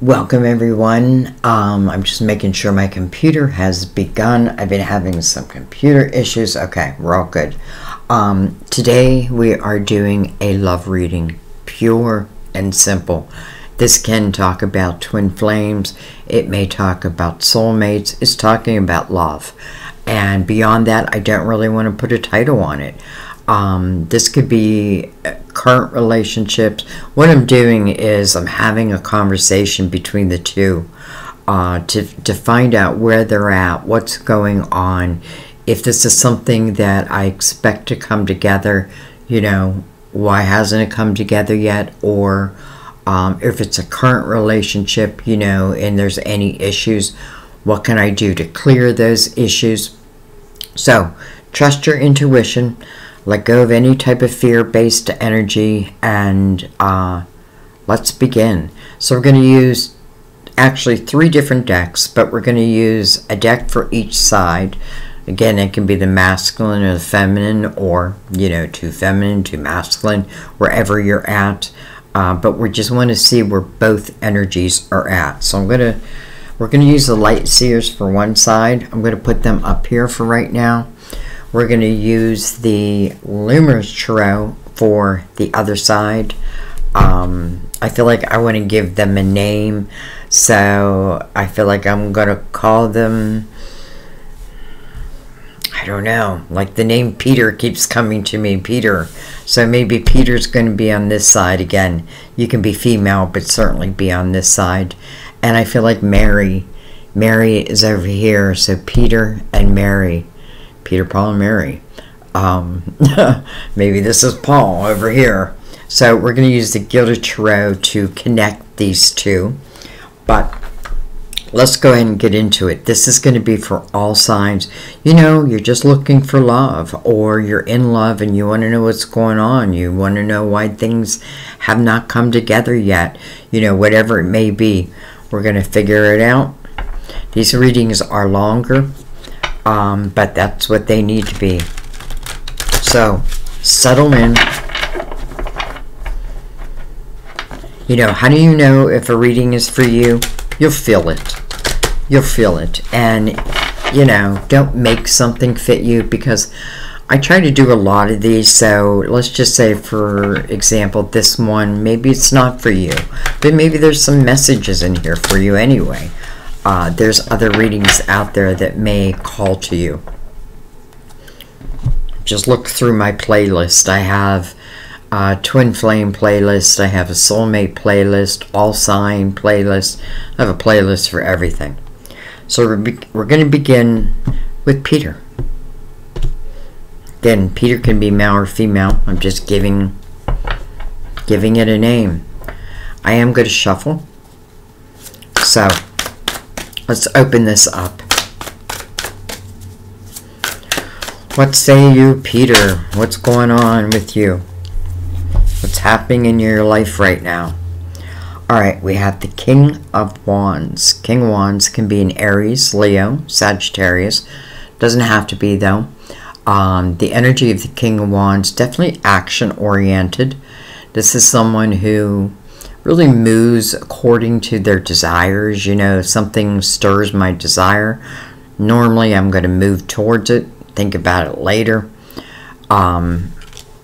Welcome everyone. I'm just making sure my computer has begun. I've been having some computer issues. Okay, we're all good. Today we are doing a love reading, pure and simple. This can talk about twin flames. It may talk about soulmates. It's talking about love. And beyond that, I don't really want to put a title on it. This could be current relationships. What I'm doing is I'm having a conversation between the two to find out where they're at, what's going on, if this is something that I expect to come together, you know, why hasn't it come together yet, or if it's a current relationship, you know, and there's any issues, what can I do to clear those issues? So trust your intuition. Let go of any type of fear-based energy, and let's begin. So we're going to use actually 3 different decks, but we're going to use a deck for each side. Again, it can be the masculine or the feminine, or, you know, 2 feminine, 2 masculine, wherever you're at. But we just want to see where both energies are at. So we're going to use the light seers for one side. I'm going to put them up here for right now. We're going to use the Luminous Tarot for the other side. I feel like I want to give them a name, so I feel like I'm going to call them, I don't know, like the name Peter keeps coming to me, Peter. So maybe Peter's going to be on this side again. You can be female, but certainly be on this side. And I feel like Mary is over here, so Peter and Mary. Peter, Paul, and Mary. Maybe this is Paul over here. So we're going to use the Gilded Tarot to connect these two. But let's go ahead and get into it. This is going to be for all signs. You know, you're just looking for love, or you're in love and you want to know what's going on. You want to know why things have not come together yet. You know, whatever it may be, we're going to figure it out. These readings are longer. But that's what they need to be. So, settle in. You know, how do you know if a reading is for you? You'll feel it. You'll feel it. And, you know, don't make something fit you, because I try to do a lot of these. So let's just say, for example, this one, maybe it's not for you, but maybe there's some messages in here for you anyway. There's other readings out there that may call to you. Just look through my playlist. I have a Twin Flame playlist. I have a Soulmate playlist, All Sign playlist. I have a playlist for everything. So we're going to begin with Peter. Again, Peter can be male or female. I'm just giving it a name. I am going to shuffle. So let's open this up. What say you, Peter? What's going on with you? What's happening in your life right now? Alright, we have the King of Wands. King of Wands can be an Aries, Leo, Sagittarius. Doesn't have to be, though. The energy of the King of Wands, definitely action-oriented. This is someone who really moves according to their desires. You know, if something stirs my desire, normally I'm going to move towards it, think about it later.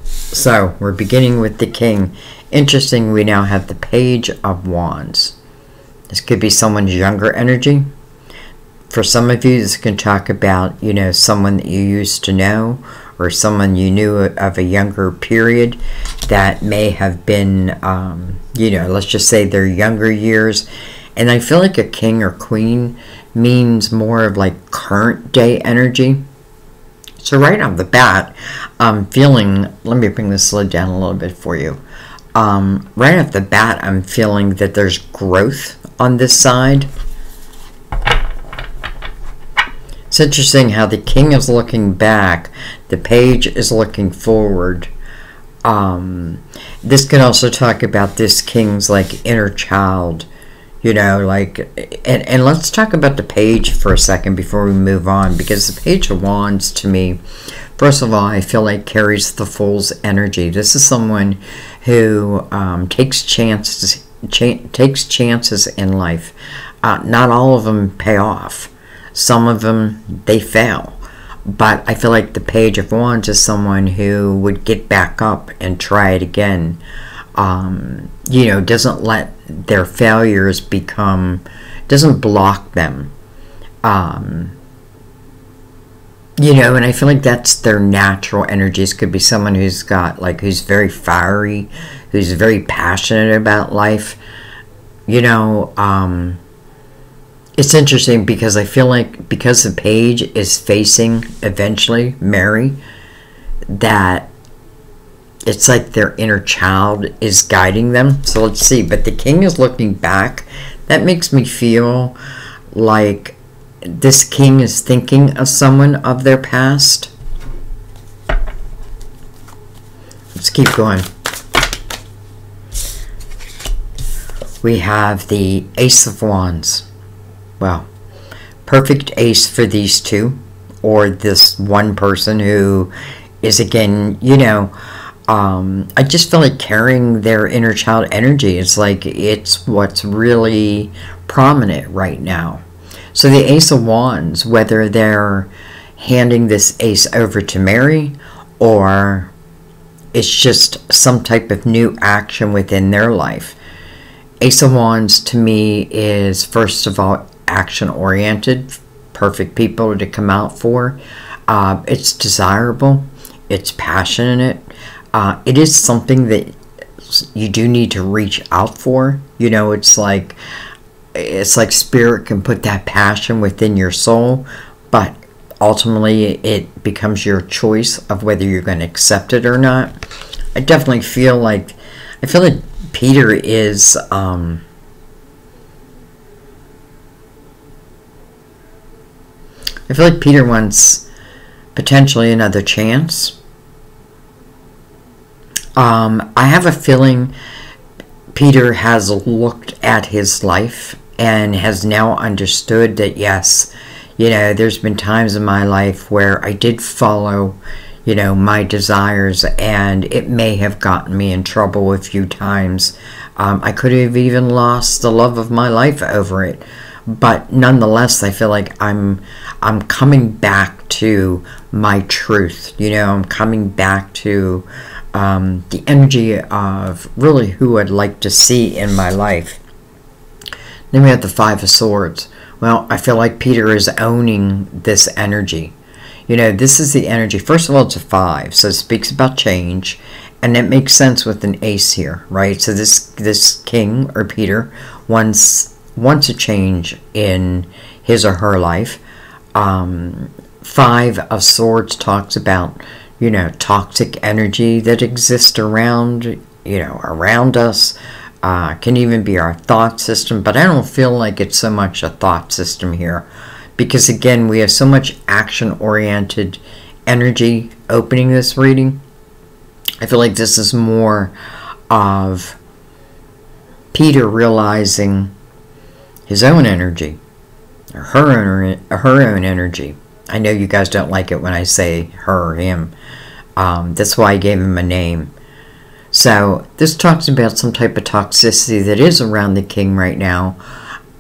So we're beginning with the King. Interesting, we now have the Page of Wands. This could be someone's younger energy. For some of you, this can talk about, you know, someone that you used to know, or someone you knew of a younger period that may have been, you know, let's just say their younger years. And I feel like a king or queen means more of like current day energy. So right off the bat, I'm feeling, let me bring this lid down a little bit for you. Right off the bat, I'm feeling that there's growth on this side. It's interesting how the King is looking back, the Page is looking forward. This can also talk about this King's like inner child, you know, like, and let's talk about the Page for a second before we move on, because the Page of Wands, to me, first of all, I feel like carries the Fool's energy. This is someone who takes chances takes chances in life. Not all of them pay off. Some of them, they fail. But I feel like the Page of Wands is someone who would get back up and try it again. You know, doesn't let their failures become, doesn't block them. You know, and I feel like that's their natural energies. Could be someone who's got, like, who's very fiery, who's very passionate about life. You know, it's interesting because I feel like because the Page is facing, eventually, Mary, that it's like their inner child is guiding them. So let's see. But the King is looking back. That makes me feel like this King is thinking of someone of their past. Let's keep going. We have the Ace of Wands. Well, perfect ace for these two, or this one person who is, again, you know, I just feel like carrying their inner child energy. It's like it's what's really prominent right now. So the Ace of Wands, whether they're handing this ace over to Mary, or it's just some type of new action within their life. Ace of Wands to me is, first of all, action-oriented, perfect people to come out for. It's desirable. It's passionate. It is something that you do need to reach out for. You know, it's like spirit can put that passion within your soul, but ultimately it becomes your choice of whether you're going to accept it or not. I definitely feel like, Peter is, I feel like Peter wants potentially another chance. I have a feeling Peter has looked at his life and has now understood that, yes, you know, there's been times in my life where I did follow, you know, my desires, and it may have gotten me in trouble a few times. I could have even lost the love of my life over it. But nonetheless, I feel like I'm coming back to my truth. You know, I'm coming back to the energy of really who I'd like to see in my life. Then we have the Five of Swords. Well, I feel like Peter is owning this energy. You know, this is the energy. First of all, it's a five, so it speaks about change. And it makes sense with an ace here, right? So this King, or Peter, wants a change in his or her life. Five of Swords talks about, you know, toxic energy that exists around, you know, around us. Can even be our thought system, but I don't feel like it's so much a thought system here, because again, we have so much action-oriented energy opening this reading. I feel like this is more of Peter realizing his own energy, or her own energy. I know you guys don't like it when I say her or him. That's why I gave him a name. So this talks about some type of toxicity that is around the King right now.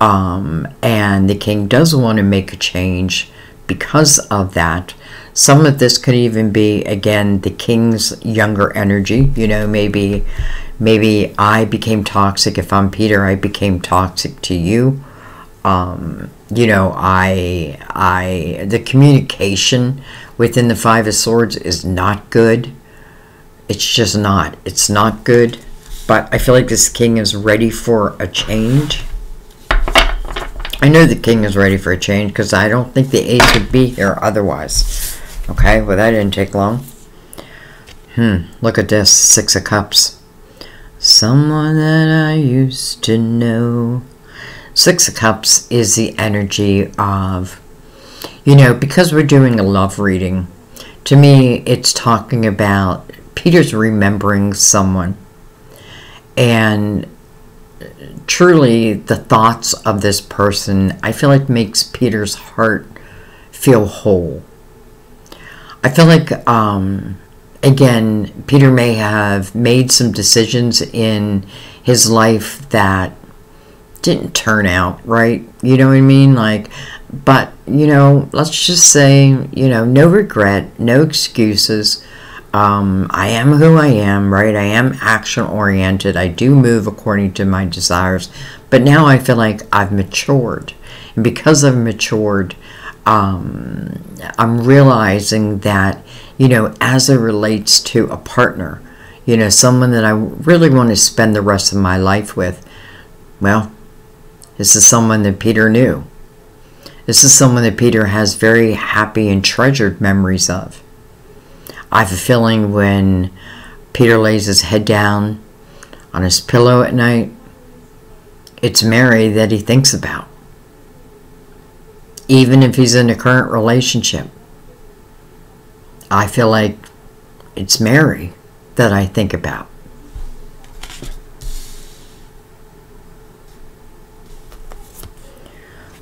And the King does want to make a change because of that. Some of this could even be, again, the King's younger energy. You know, maybe I became toxic. If I'm Peter, I became toxic to you. You know, the communication within the Five of Swords is not good. It's just not. It's not good. But I feel like this King is ready for a change. I know the King is ready for a change because I don't think the ace would be here otherwise. Okay, well, that didn't take long. Look at this. Six of Cups. Someone that I used to know. Six of Cups is the energy of, you know, because we're doing a love reading, to me, it's talking about Peter's remembering someone. And truly, the thoughts of this person, I feel like, makes Peter's heart feel whole. I feel like, again, Peter may have made some decisions in his life that didn't turn out right, you know what I mean? Like, but, you know, let's just say, you know, no regret, no excuses. I am who I am, right? I am action-oriented. I do move according to my desires. But now I feel like I've matured. And because I've matured, I'm realizing that, you know, as it relates to a partner, you know, someone that I really want to spend the rest of my life with, well, this is someone that Peter knew. This is someone that Peter has very happy and treasured memories of. I have a feeling when Peter lays his head down on his pillow at night, it's Mary that he thinks about. Even if he's in a current relationship, I feel like it's Mary that I think about.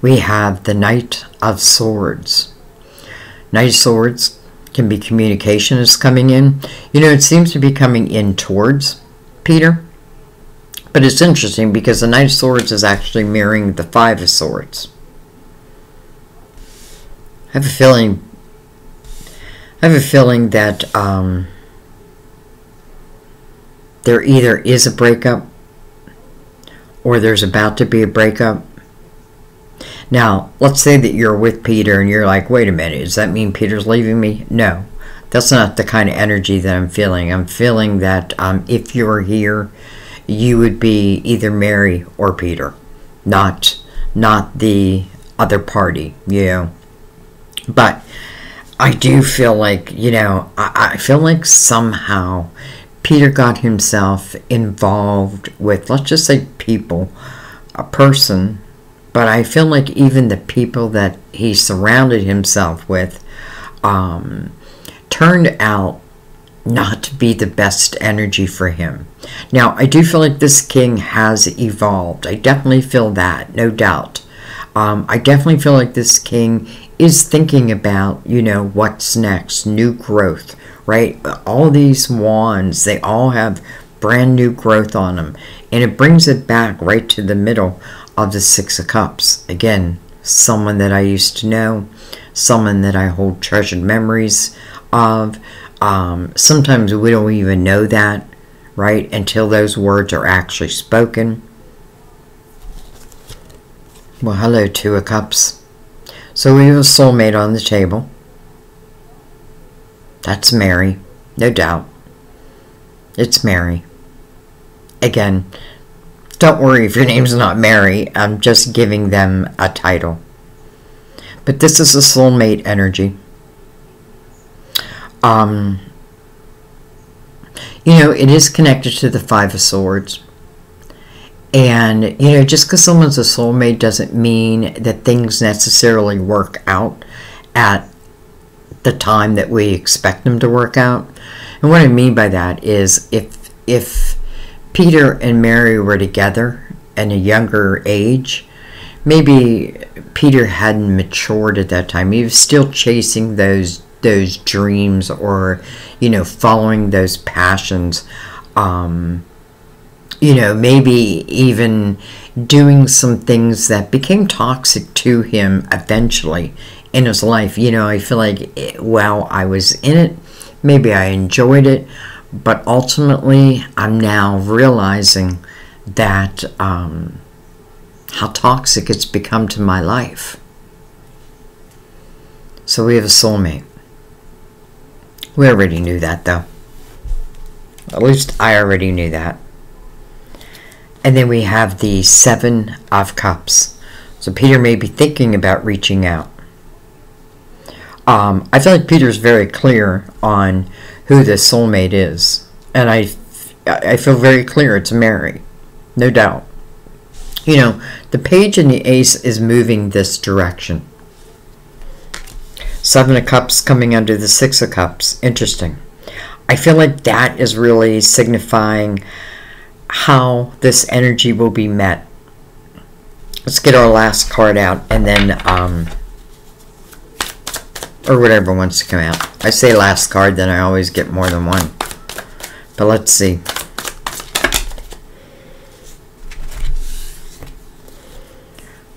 We have the Knight of Swords. Knight of Swords can be communication is coming in. You know, it seems to be coming in towards Peter. But it's interesting because the Knight of Swords is actually mirroring the Five of Swords. I have a feeling that there either is a breakup or there's about to be a breakup. Now, let's say that you're with Peter and you're like, wait a minute, does that mean Peter's leaving me? No, that's not the kind of energy that I'm feeling. I'm feeling that if you were here, you would be either Mary or Peter, not the other party, you know. But I do feel like, you know, I feel like somehow Peter got himself involved with, let's just say people, a person. But I feel like even the people that he surrounded himself with turned out not to be the best energy for him. Now, I do feel like this king has evolved. I definitely feel that, no doubt. I definitely feel like this king is thinking about, you know, what's next, new growth, right? All these wands, they all have brand new growth on them. And it brings it back right to the middle of the Six of Cups. Again, someone that I used to know, someone that I hold treasured memories of. Sometimes we don't even know that, right, until those words are actually spoken. Well, hello, Two of Cups. So we have a soulmate on the table. That's Mary, no doubt. It's Mary. Again, don't worry if your name's not Mary. I'm just giving them a title. But this is a soulmate energy. You know, it is connected to the Five of Swords. And, you know, just because someone's a soulmate doesn't mean that things necessarily work out at the time that we expect them to work out. And what I mean by that is if Peter and Mary were together at a younger age, maybe Peter hadn't matured at that time. He was still chasing those dreams or, you know, following those passions. You know, maybe even doing some things that became toxic to him eventually in his life. You know, I feel like while I was in it, maybe I enjoyed it. But ultimately, I'm now realizing that how toxic it's become to my life. So we have a soulmate. We already knew that, though. At least I already knew that. And then we have the Seven of Cups. So Peter may be thinking about reaching out. I feel like Peter's very clear on who the soulmate is, and I feel very clear it's Mary, no doubt. You know, the Page and the Ace is moving this direction. Seven of Cups coming under the Six of Cups. Interesting. I feel like that is really signifying how this energy will be met. Let's get our last card out, and then or whatever wants to come out. I say last card, then I always get more than one. But let's see.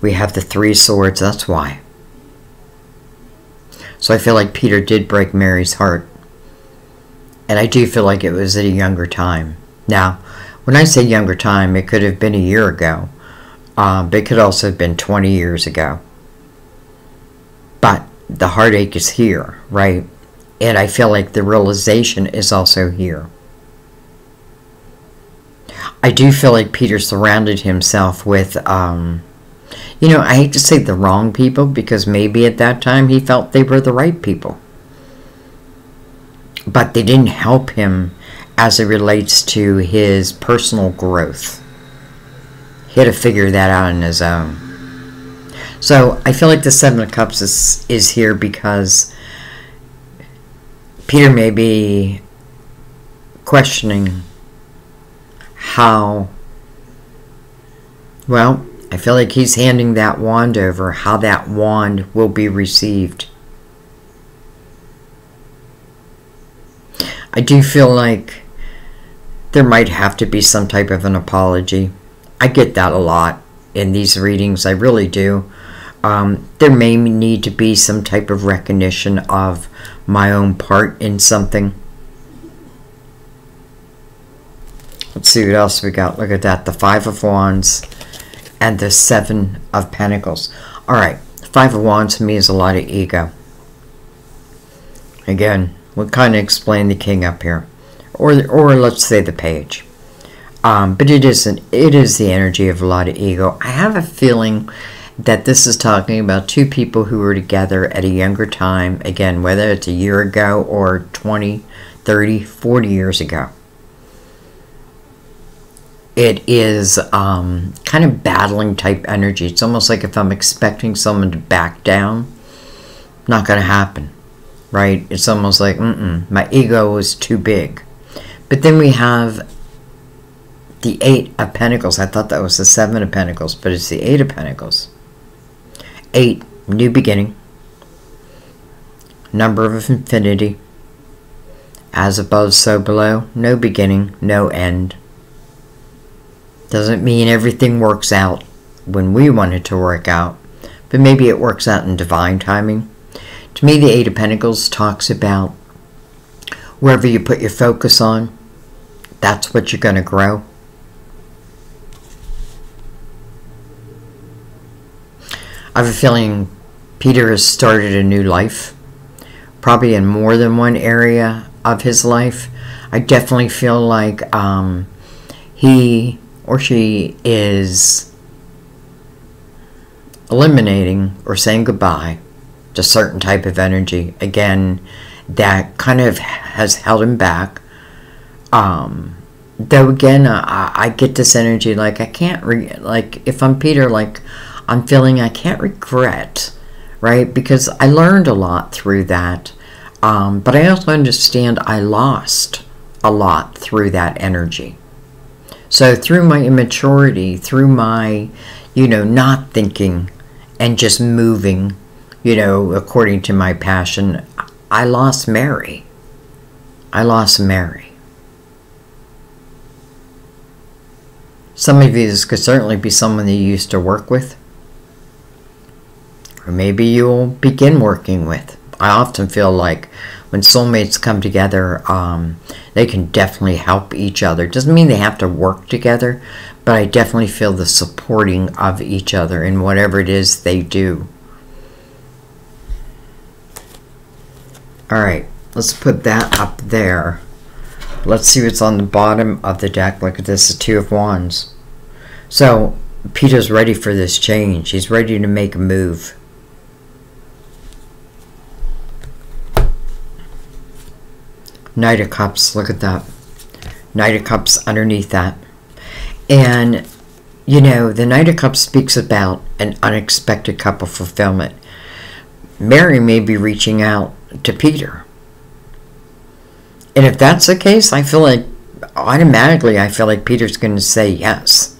we have the three swords, that's why. So I feel like Peter did break Mary's heart. And I do feel like it was at a younger time. Now, when I say younger time, it could have been a year ago. But it could also have been 20 years ago. But the heartache is here, right? And I feel like the realization is also here. I do feel like Peter surrounded himself with, you know, I hate to say the wrong people, because maybe at that time he felt they were the right people. But they didn't help him as it relates to his personal growth. He had to figure that out on his own. So I feel like the Seven of Cups is here because Peter may be questioning how, well, I feel like he's handing that wand over, how that wand will be received. I do feel like there might have to be some type of an apology. I get that a lot in these readings, I really do. There may need to be some type of recognition of my own part in something. Let's see what else we got. Look at that, the Five of Wands and the Seven of Pentacles. All right, Five of Wands to me is a lot of ego. Again, we'll kind of explain the king up here, or let's say the page. But it is the energy of a lot of ego. I have a feeling that this is talking about two people who were together at a younger time. Again, whether it's a year ago or 20, 30, 40 years ago. It is kind of battling type energy. It's almost like if I'm expecting someone to back down, not going to happen, right? It's almost like, my ego is too big. But then we have the Eight of Pentacles. I thought that was the Seven of Pentacles, but it's the Eight of Pentacles. Eight, new beginning. Number of infinity. As above, so below. No beginning, no end. Doesn't mean everything works out when we want it to work out, but maybe it works out in divine timing. To me, the Eight of Pentacles talks about wherever you put your focus on, that's what you're going to grow. I have a feeling Peter has started a new life, probably in more than one area of his life. I definitely feel like he or she is eliminating or saying goodbye to certain type of energy. Again, that kind of has held him back. Though again, I get this energy like I can't, like if I'm Peter, like I'm feeling I can't regret, right? Because I learned a lot through that. But I also understand I lost a lot through that energy. So through my immaturity, through my, you know, not thinking and just moving, you know, according to my passion, I lost Mary. I lost Mary. Some of you, this could certainly be someone that you used to work with. Or maybe you'll begin working with. I often feel like when soulmates come together, they can definitely help each other. Doesn't mean they have to work together, but I definitely feel the supporting of each other in whatever it is they do. All right, let's put that up there. Let's see what's on the bottom of the deck. Look at this, the Two of Wands. So Peter's ready for this change. He's ready to make a move. Knight of Cups, look at that. Knight of Cups underneath that. And, you know, the Knight of Cups speaks about an unexpected cup of fulfillment. Mary may be reaching out to Peter. And if that's the case, I feel like, automatically, I feel like Peter's going to say yes.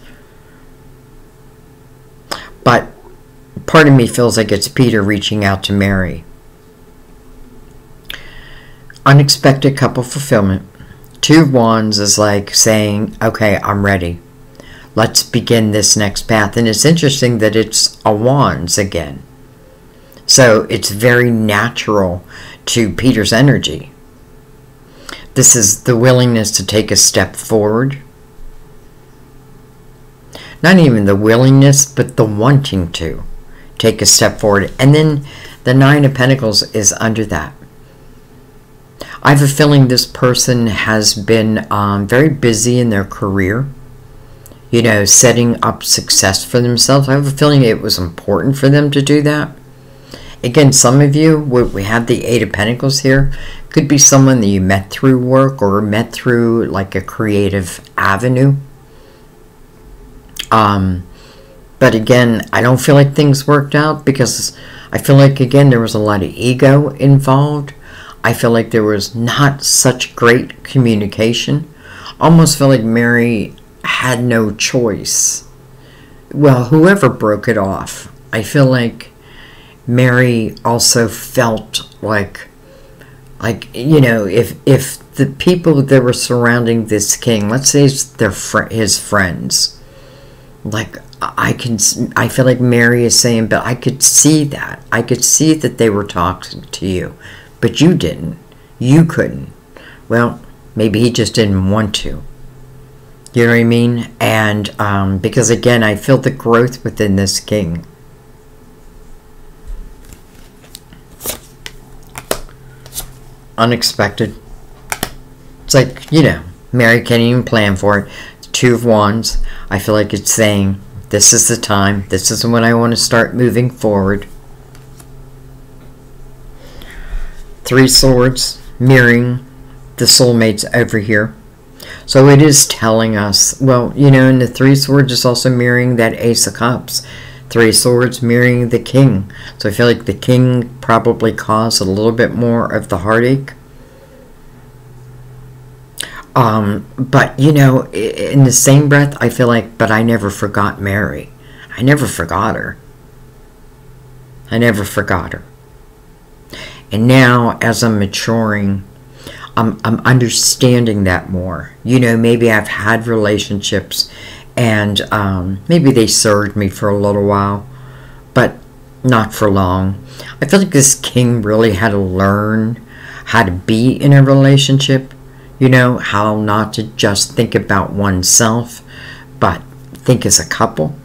But part of me feels like it's Peter reaching out to Mary. Unexpected couple fulfillment. Two of Wands is like saying, okay, I'm ready. Let's begin this next path. And it's interesting that it's a Wands again. So it's very natural to Peter's energy. This is the willingness to take a step forward. Not even the willingness, but the wanting to take a step forward. And then the Nine of Pentacles is under that. I have a feeling this person has been very busy in their career, you know, setting up success for themselves. I have a feeling it was important for them to do that. Again, some of you, we have the Eight of Pentacles here. Could be someone that you met through work or met through like a creative avenue. But again, I don't feel like things worked out because I feel like, again, there was a lot of ego involved. I feel like there was not such great communication. Almost feel like Mary had no choice. Well, whoever broke it off, I feel like Mary also felt like you know, if the people that were surrounding this king, let's say it's his friends, like I feel like Mary is saying, but I could see that. I could see that they were talking to you. But you didn't. You couldn't. Well, maybe he just didn't want to. You know what I mean? And because, again, I feel the growth within this king. Unexpected. It's like, you know, Mary can't even plan for it. Two of Wands. I feel like it's saying, this is the time. This is when I want to start moving forward. Three Swords, mirroring the soulmates over here. So it is telling us, well, you know, and the Three Swords is also mirroring that Ace of Cups. Three Swords mirroring the King. So I feel like the King probably caused a little bit more of the heartache. But, you know, in the same breath, I feel like, but I never forgot Mary. I never forgot her. I never forgot her. And now, as I'm maturing, I'm understanding that more. You know, maybe I've had relationships, and maybe they served me for a little while, but not for long. I feel like this king really had to learn how to be in a relationship. You know, how not to just think about oneself, but think as a couple.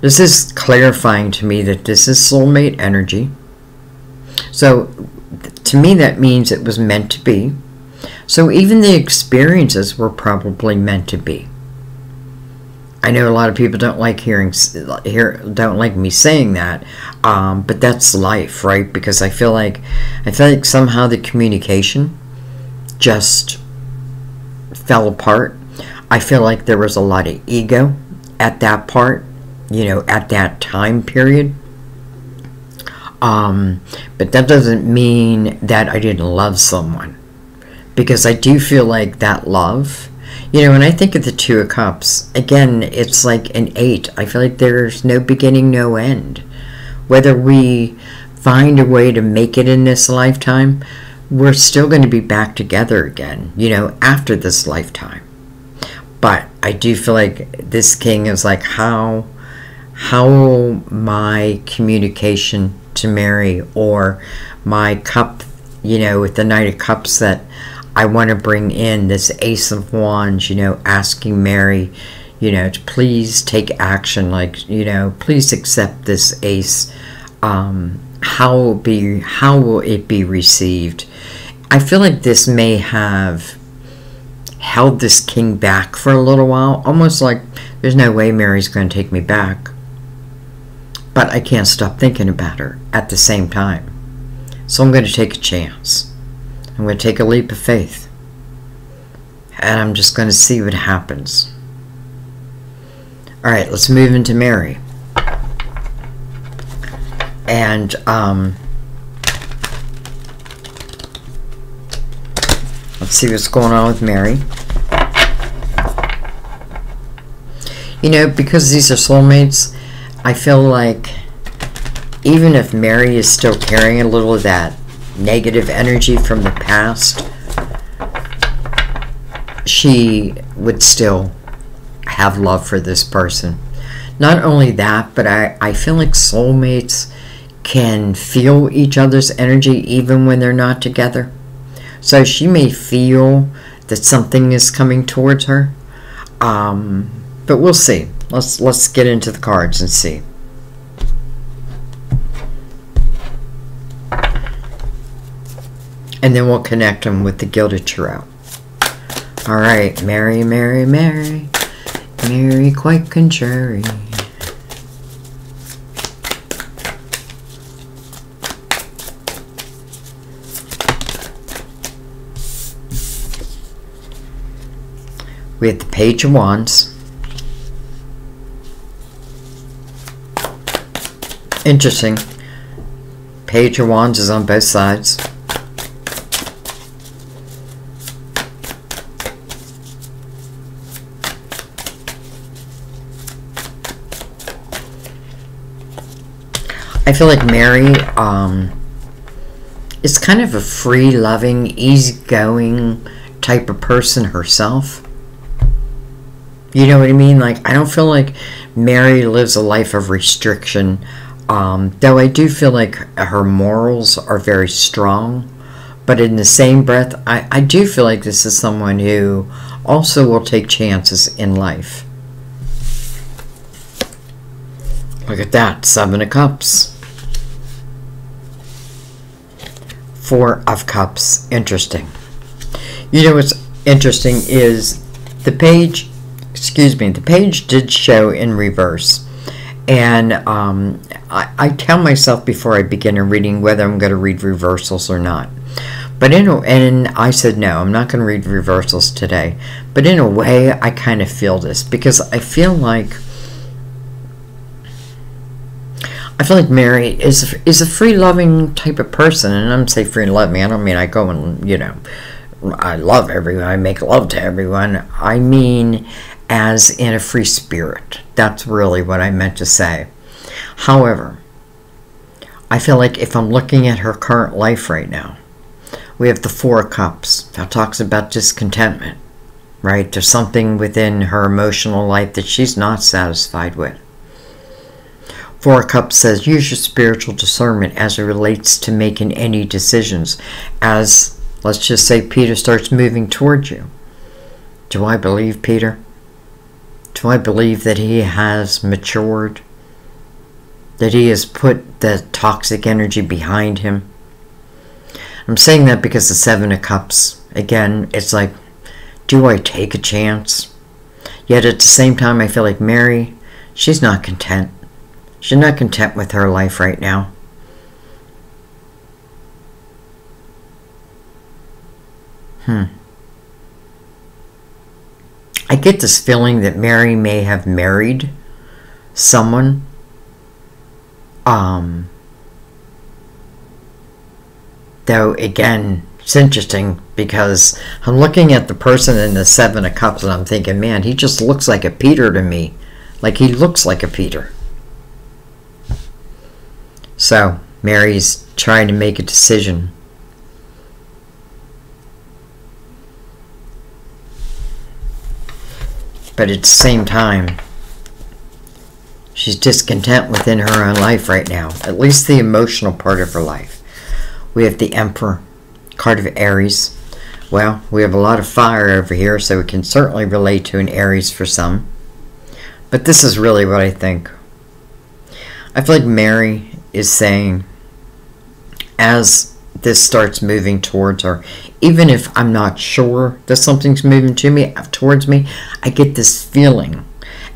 This is clarifying to me that this is soulmate energy. So, to me, that means it was meant to be. So, even the experiences were probably meant to be. I know a lot of people don't like don't like me saying that, but that's life, right? Because I feel like somehow the communication just fell apart. I feel like there was a lot of ego at that part, you know, at that time period. But that doesn't mean that I didn't love someone, because I do feel like that love, you know, when I think of the Two of Cups, again, it's like an 8. I feel like there's no beginning, no end. Whether we find a way to make it in this lifetime, we're still going to be back together again, you know, after this lifetime. But I do feel like this king is like, how will my communication to Mary, or my cup, you know, with the Knight of Cups that I want to bring in, this Ace of Wands, you know, asking Mary, you know, to please take action, like, you know, please accept this Ace. How will it be received? I feel like this may have held this king back for a little while, almost like there's no way Mary's going to take me back. But I can't stop thinking about her at the same time. So I'm going to take a chance. I'm going to take a leap of faith. And I'm just going to see what happens. Alright, let's move into Mary. And, let's see what's going on with Mary. You know, because these are soulmates, I feel like even if Mary is still carrying a little of that negative energy from the past, she would still have love for this person. Not only that, but I feel like soulmates can feel each other's energy even when they're not together. So she may feel that something is coming towards her, but we'll see. Let's get into the cards and see. And then we'll connect them with the Gilded Tarot. All right, Mary, Mary, Mary, Mary, quite contrary. We have the Page of Wands. Interesting. Page of Wands is on both sides. I feel like Mary is kind of a free, loving, easygoing type of person herself. You know what I mean? Like, I don't feel like Mary lives a life of restriction. Though I do feel like her morals are very strong. But in the same breath, I do feel like this is someone who also will take chances in life. Look at that. 7 of Cups. 4 of Cups. Interesting. You know what's interesting is the page... Excuse me, the page did show in reverse. And I tell myself before I begin a reading whether I'm going to read reversals or not. But and I said, no, I'm not going to read reversals today. But in a way, I kind of feel this. Because I feel like... Mary is a free-loving type of person. And I'm saying free-loving. I don't mean I go and, you know, I love everyone. I make love to everyone. I mean... as in a free spirit. That's really what I meant to say. However, I feel like if I'm looking at her current life right now, we have the 4 of Cups. That talks about discontentment, right? There's something within her emotional life that she's not satisfied with. 4 of Cups says, use your spiritual discernment as it relates to making any decisions. As, let's just say, Peter starts moving towards you. Do I believe Peter? Do I believe that he has matured? That he has put the toxic energy behind him? I'm saying that because the 7 of Cups, again, it's like, do I take a chance? Yet at the same time, I feel like Mary, she's not content. She's not content with her life right now. I get this feeling that Mary may have married someone though again it's interesting because I'm looking at the person in the 7 of Cups and I'm thinking, man, he just looks like a Peter to me. Like, he looks like a Peter. So Mary's trying to make a decision. But at the same time, she's discontent within her own life right now. At least the emotional part of her life. We have the Emperor, card of Aries. Well, we have a lot of fire over here, so we can certainly relate to an Aries for some. But this is really what I think. I feel like Mary is saying, as this starts moving towards her, even if I'm not sure that something's moving to me, towards me, I get this feeling.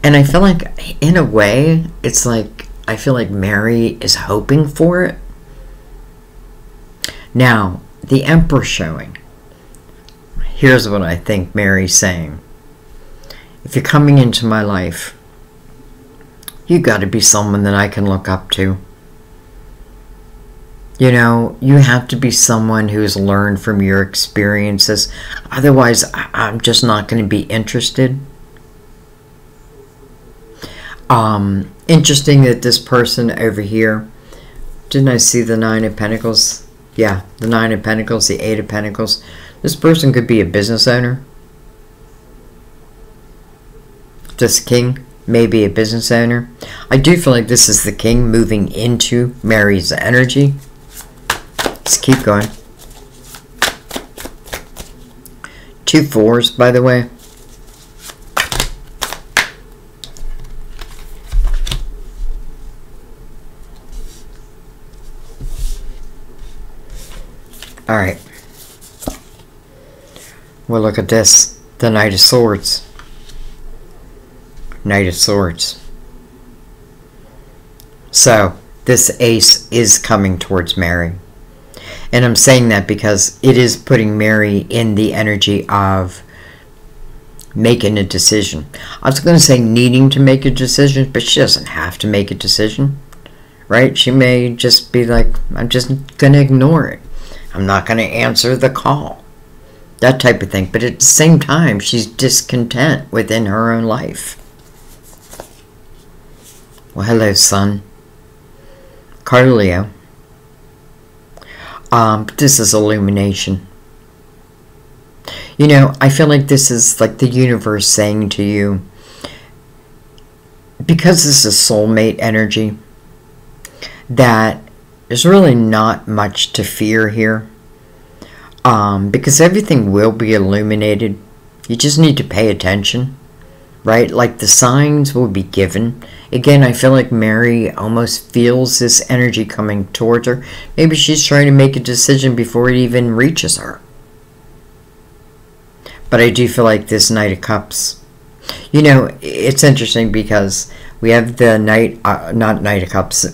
And I feel like, in a way, it's like, I feel like Mary is hoping for it. Now, the Emperor showing. Here's what I think Mary's saying. If you're coming into my life, you got to be someone that I can look up to. You know, you have to be someone who's learned from your experiences. Otherwise, I'm just not going to be interested. Interesting that this person over here... Didn't I see the 9 of Pentacles? Yeah, the 9 of Pentacles, the 8 of Pentacles. This person could be a business owner. this king may be a business owner. I do feel like this is the king moving into Mary's energy. Let's keep going. 2 fours, by the way. All right. We'll look at this. The Knight of Swords. Knight of Swords. So, this ace is coming towards Mary. And I'm saying that because it is putting Mary in the energy of making a decision. I was going to say needing to make a decision, but she doesn't have to make a decision, right? She may just be like, I'm just going to ignore it. I'm not going to answer the call. That type of thing. But at the same time, she's discontent within her own life. Well, hello, son. Cardelio. This is illumination. You know, I feel like this is like the universe saying to you, because this is soulmate energy, that there's really not much to fear here. Because everything will be illuminated. You just need to pay attention, right? Like the signs will be given. Again, I feel like Mary almost feels this energy coming towards her. Maybe she's trying to make a decision before it even reaches her. But I do feel like this Knight of Cups. You know, it's interesting because we have the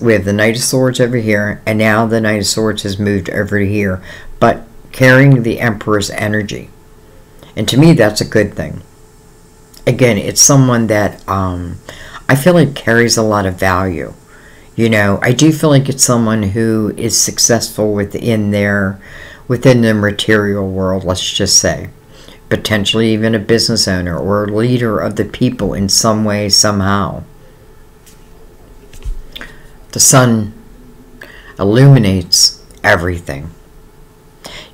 we have the Knight of Swords over here, and now the Knight of Swords has moved over to here, but carrying the Emperor's energy. And to me, that's a good thing. Again, it's someone that I feel like carries a lot of value. You know, I do feel like it's someone who is successful within the material world, let's just say. Potentially even a business owner or a leader of the people in some way, somehow. The sun illuminates everything.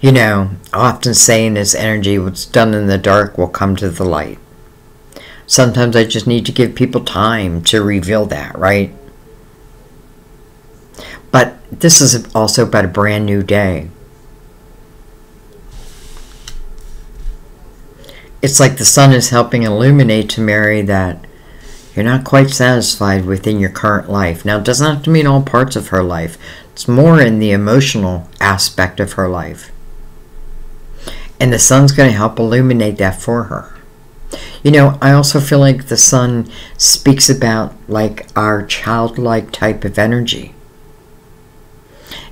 You know, often saying this energy, what's done in the dark will come to the light. Sometimes I just need to give people time to reveal that, right? But this is also about a brand new day. It's like the sun is helping illuminate to Mary that you're not quite satisfied within your current life. Now, it doesn't have to mean all parts of her life. It's more in the emotional aspect of her life. And the sun's going to help illuminate that for her. You know, I also feel like the sun speaks about, like, our childlike type of energy.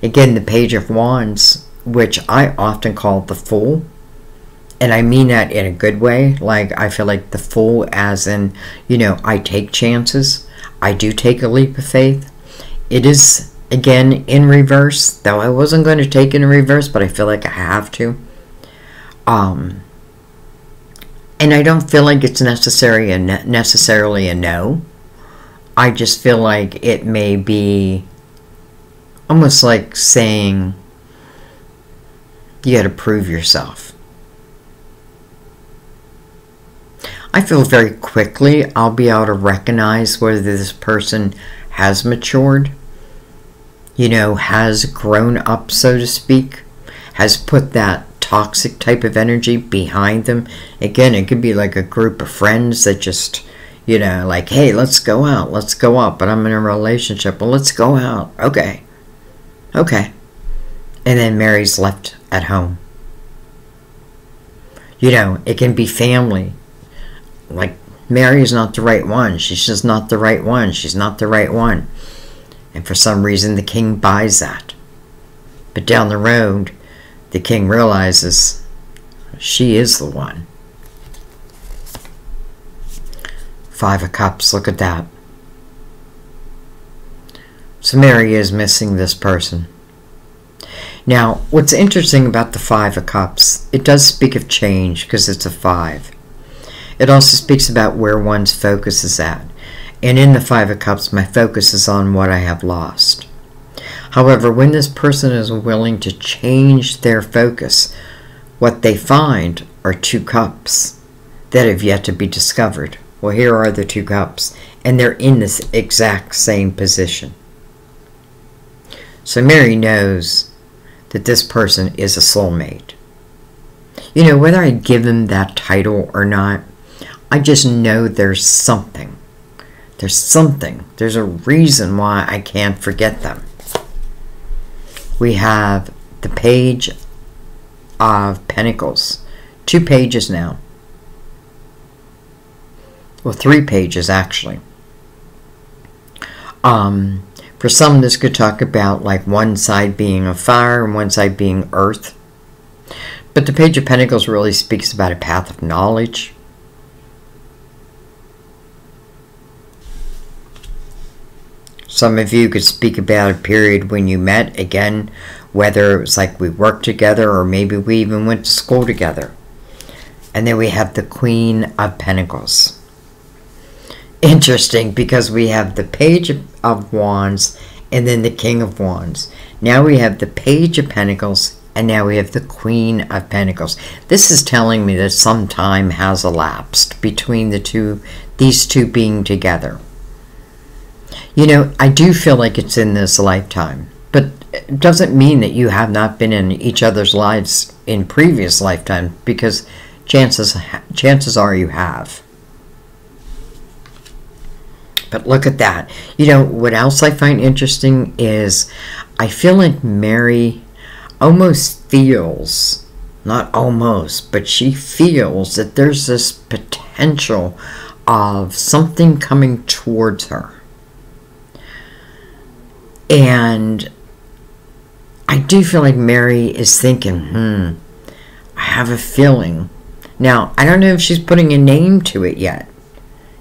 Again, the Page of Wands, which I often call the Fool. And I mean that in a good way. Like, I feel like the Fool as in, you know, I take chances. I do take a leap of faith. It is, again, in reverse. Though I wasn't going to take it in reverse, but I feel like I have to. And I don't feel like it's necessarily a no. I just feel like it may be almost like saying you got to prove yourself. I feel very quickly I'll be able to recognize whether this person has matured, you know, has grown up, so to speak, has put that toxic type of energy behind them. Again, it could be like a group of friends that just, you know, like, hey, let's go out, but I'm in a relationship, well, let's go out, okay. And then Mary's left at home. You know, it can be family. Like, Mary's not the right one, she's just not the right one, she's not the right one. And for some reason, the king buys that. But down the road, the king realizes she is the one. 5 of Cups, look at that. So Mary is missing this person. Now, what's interesting about the 5 of Cups, it does speak of change because it's a 5. It also speaks about where one's focus is at. And in the 5 of Cups, my focus is on what I have lost. However, when this person is willing to change their focus, what they find are 2 cups that have yet to be discovered. Well, here are the two cups, and they're in this exact same position. So Mary knows that this person is a soulmate. You know, whether I give them that title or not, I just know there's something. There's something. There's a reason why I can't forget them. We have the Page of Pentacles. 2 pages now. Well, 3 pages actually. For some, this could talk about like one side being a fire and one side being earth. But the Page of Pentacles really speaks about a path of knowledge. Some of you could speak about a period when you met, again, whether it was like we worked together or maybe we even went to school together. And then we have the Queen of Pentacles. Interesting, because we have the Page of Wands and then the King of Wands. Now we have the Page of Pentacles and now we have the Queen of Pentacles. This is telling me that some time has elapsed between the two, these two being together. You know, I do feel like it's in this lifetime, but it doesn't mean that you have not been in each other's lives in previous lifetimes, because chances are you have. But look at that. You know, what else I find interesting is I feel like Mary almost feels, not almost, but she feels that there's this potential of something coming towards her. And I do feel like Mary is thinking, I have a feeling. Now, I don't know if she's putting a name to it yet.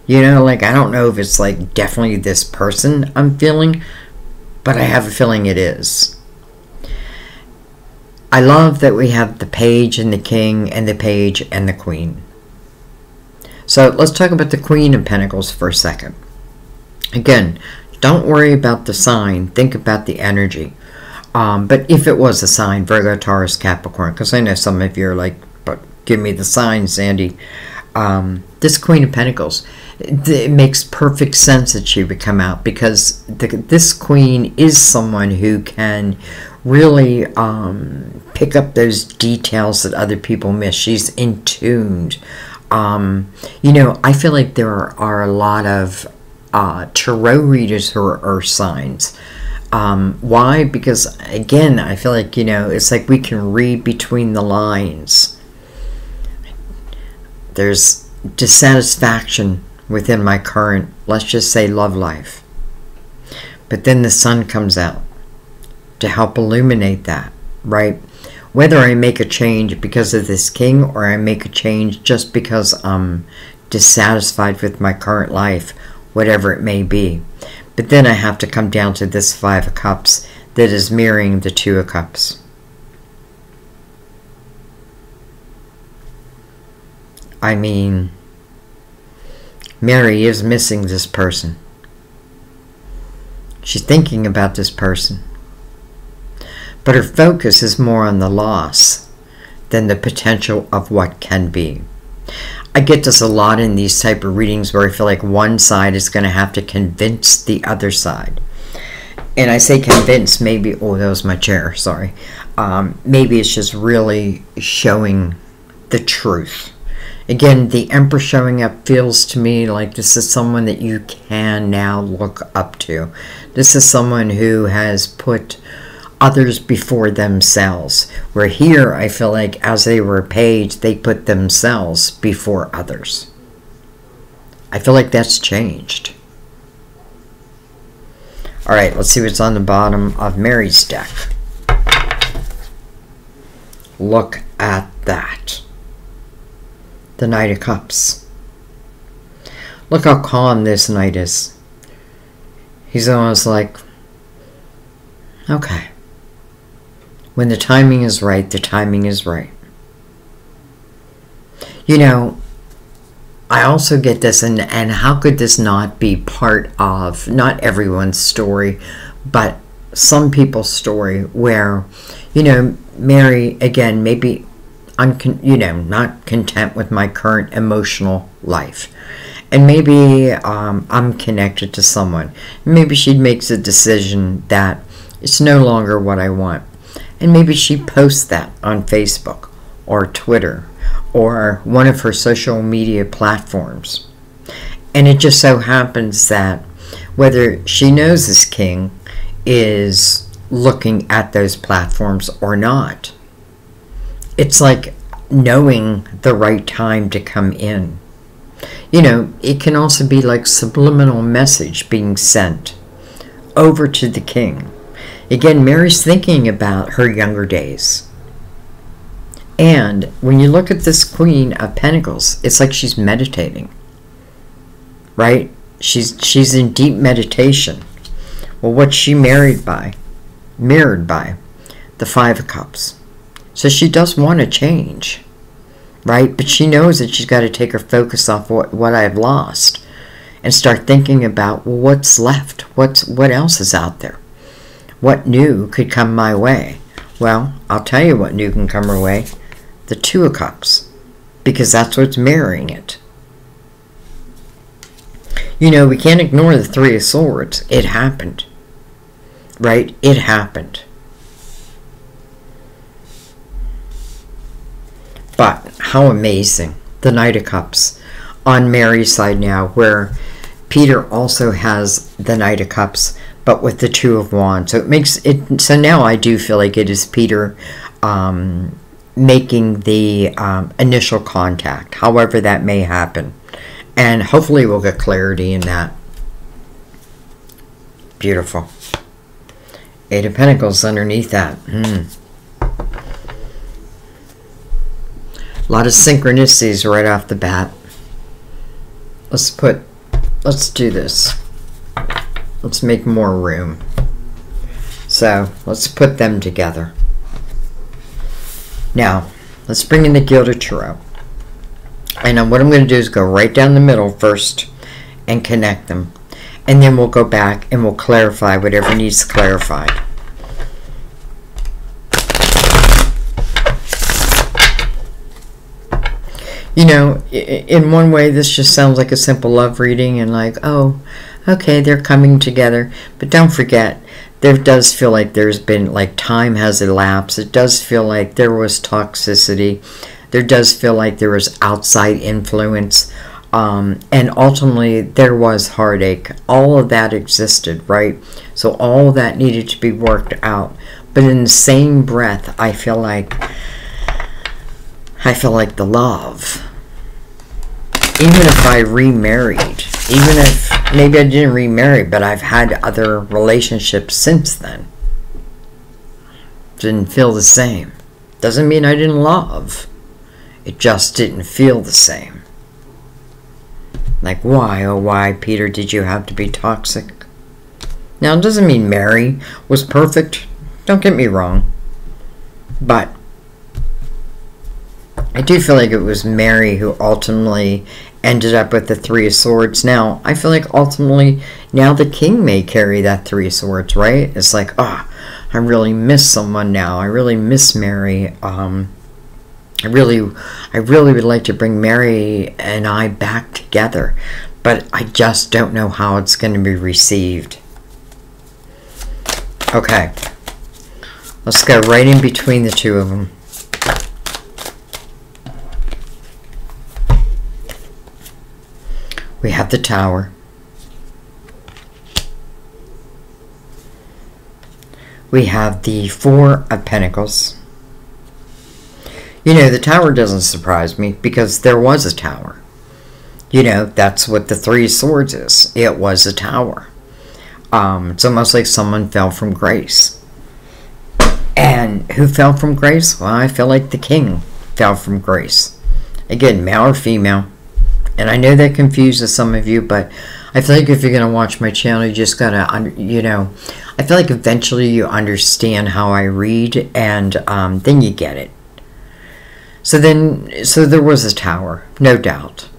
You know, like, I don't know if it's like definitely this person I'm feeling, but I have a feeling it is. I love that we have the Page and the King and the Page and the Queen. So let's talk about the Queen of Pentacles for a second. Again, don't worry about the sign. Think about the energy. But if it was a sign, Virgo, Taurus, Capricorn, because I know some of you are like, but give me the sign, Sandy. This Queen of Pentacles, it makes perfect sense that she would come out, because this queen is someone who can really pick up those details that other people miss. She's in tune. You know, I feel like there are a lot of tarot readers who are earth signs. Why? Because, again, I feel like, you know, it's like we can read between the lines. There's dissatisfaction within my current, let's just say, love life. But then the sun comes out to help illuminate that, right? Whether I make a change because of this king or I make a change just because I'm dissatisfied with my current life, whatever it may be. But then I have to come down to this 5 of Cups that is mirroring the 2 of Cups. I mean, Mary is missing this person. She's thinking about this person. But her focus is more on the loss than the potential of what can be. I get this a lot in these type of readings where I feel like one side is going to have to convince the other side. And I say convince, maybe, oh, that was my chair, sorry. Maybe it's just really showing the truth. Again, the Emperor showing up feels to me like this is someone that you can now look up to. This is someone who has put others before themselves, where here I feel like as they were a page, they put themselves before others. I feel like that's changed. All right, let's see what's on the bottom of Mary's deck. Look at that. The Knight of Cups. Look how calm this knight is. He's almost like, okay. When the timing is right, the timing is right. You know, I also get this, and how could this not be part of, not everyone's story, but some people's story where, you know, Mary, again, maybe I'm, you know, not content with my current emotional life. And maybe I'm connected to someone. Maybe she makes a decision that it's no longer what I want. And maybe she posts that on Facebook or Twitter or one of her social media platforms. And it just so happens that whether she knows this king is looking at those platforms or not, it's like knowing the right time to come in. You know, it can also be like subliminal message being sent over to the king. Again, Mary's thinking about her younger days. And when you look at this Queen of Pentacles, it's like she's meditating, right? She's in deep meditation. Well, what's she mirrored by? The Five of Cups. So she does want to change, right? But she knows that she's got to take her focus off what I've lost and start thinking about, well, what's left? What else is out there? What new could come my way? Well, I'll tell you what new can come her way. The Two of Cups, because that's what's mirroring it. You know, we can't ignore the Three of Swords. It happened, right? It happened. But how amazing, the Knight of Cups on Mary's side now, where Peter also has the Knight of Cups, but with the Two of Wands. So it makes it, so now I do feel like it is Peter making the initial contact, however that may happen. And hopefully we'll get clarity in that. Beautiful. Eight of Pentacles underneath that. A lot of synchronicities right off the bat. Let's do this. Let's make more room. So let's put them together. Now, let's bring in the Gilded Tarot. And what I'm going to do is go right down the middle first and connect them. And then we'll go back and we'll clarify whatever needs clarified. You know, in one way, this just sounds like a simple love reading and like, oh, okay, they're coming together. But don't forget, there does feel like there's been, like, time has elapsed. It does feel like there was toxicity. There does feel like there was outside influence. And ultimately, there was heartache. All of that existed, right? So all of that needed to be worked out. But in the same breath, I feel like the love, even if I remarried, even if maybe I didn't remarry, but I've had other relationships since then, didn't feel the same. Doesn't mean I didn't love. It just didn't feel the same. Like, why, oh why, Peter, did you have to be toxic? Now, it doesn't mean Mary was perfect. Don't get me wrong. But I do feel like it was Mary who ultimately ended up with the Three of Swords. Now, I feel like ultimately, now the king may carry that Three of Swords, right? It's like, ah, oh, I really miss someone now. I really miss Mary. I really would like to bring Mary and I back together. But I just don't know how it's going to be received. Okay. Let's go right in between the two of them. We have the Tower. We have the Four of Pentacles. You know, the Tower doesn't surprise me because there was a tower. You know, that's what the Three of Swords is. It was a tower. It's almost like someone fell from grace. And who fell from grace? Well, I feel like the king fell from grace. Again, male or female. And I know that confuses some of you, but I feel like if you're going to watch my channel, you just got to, you know, I feel like eventually you understand how I read, and then you get it. So there was a tower, no doubt.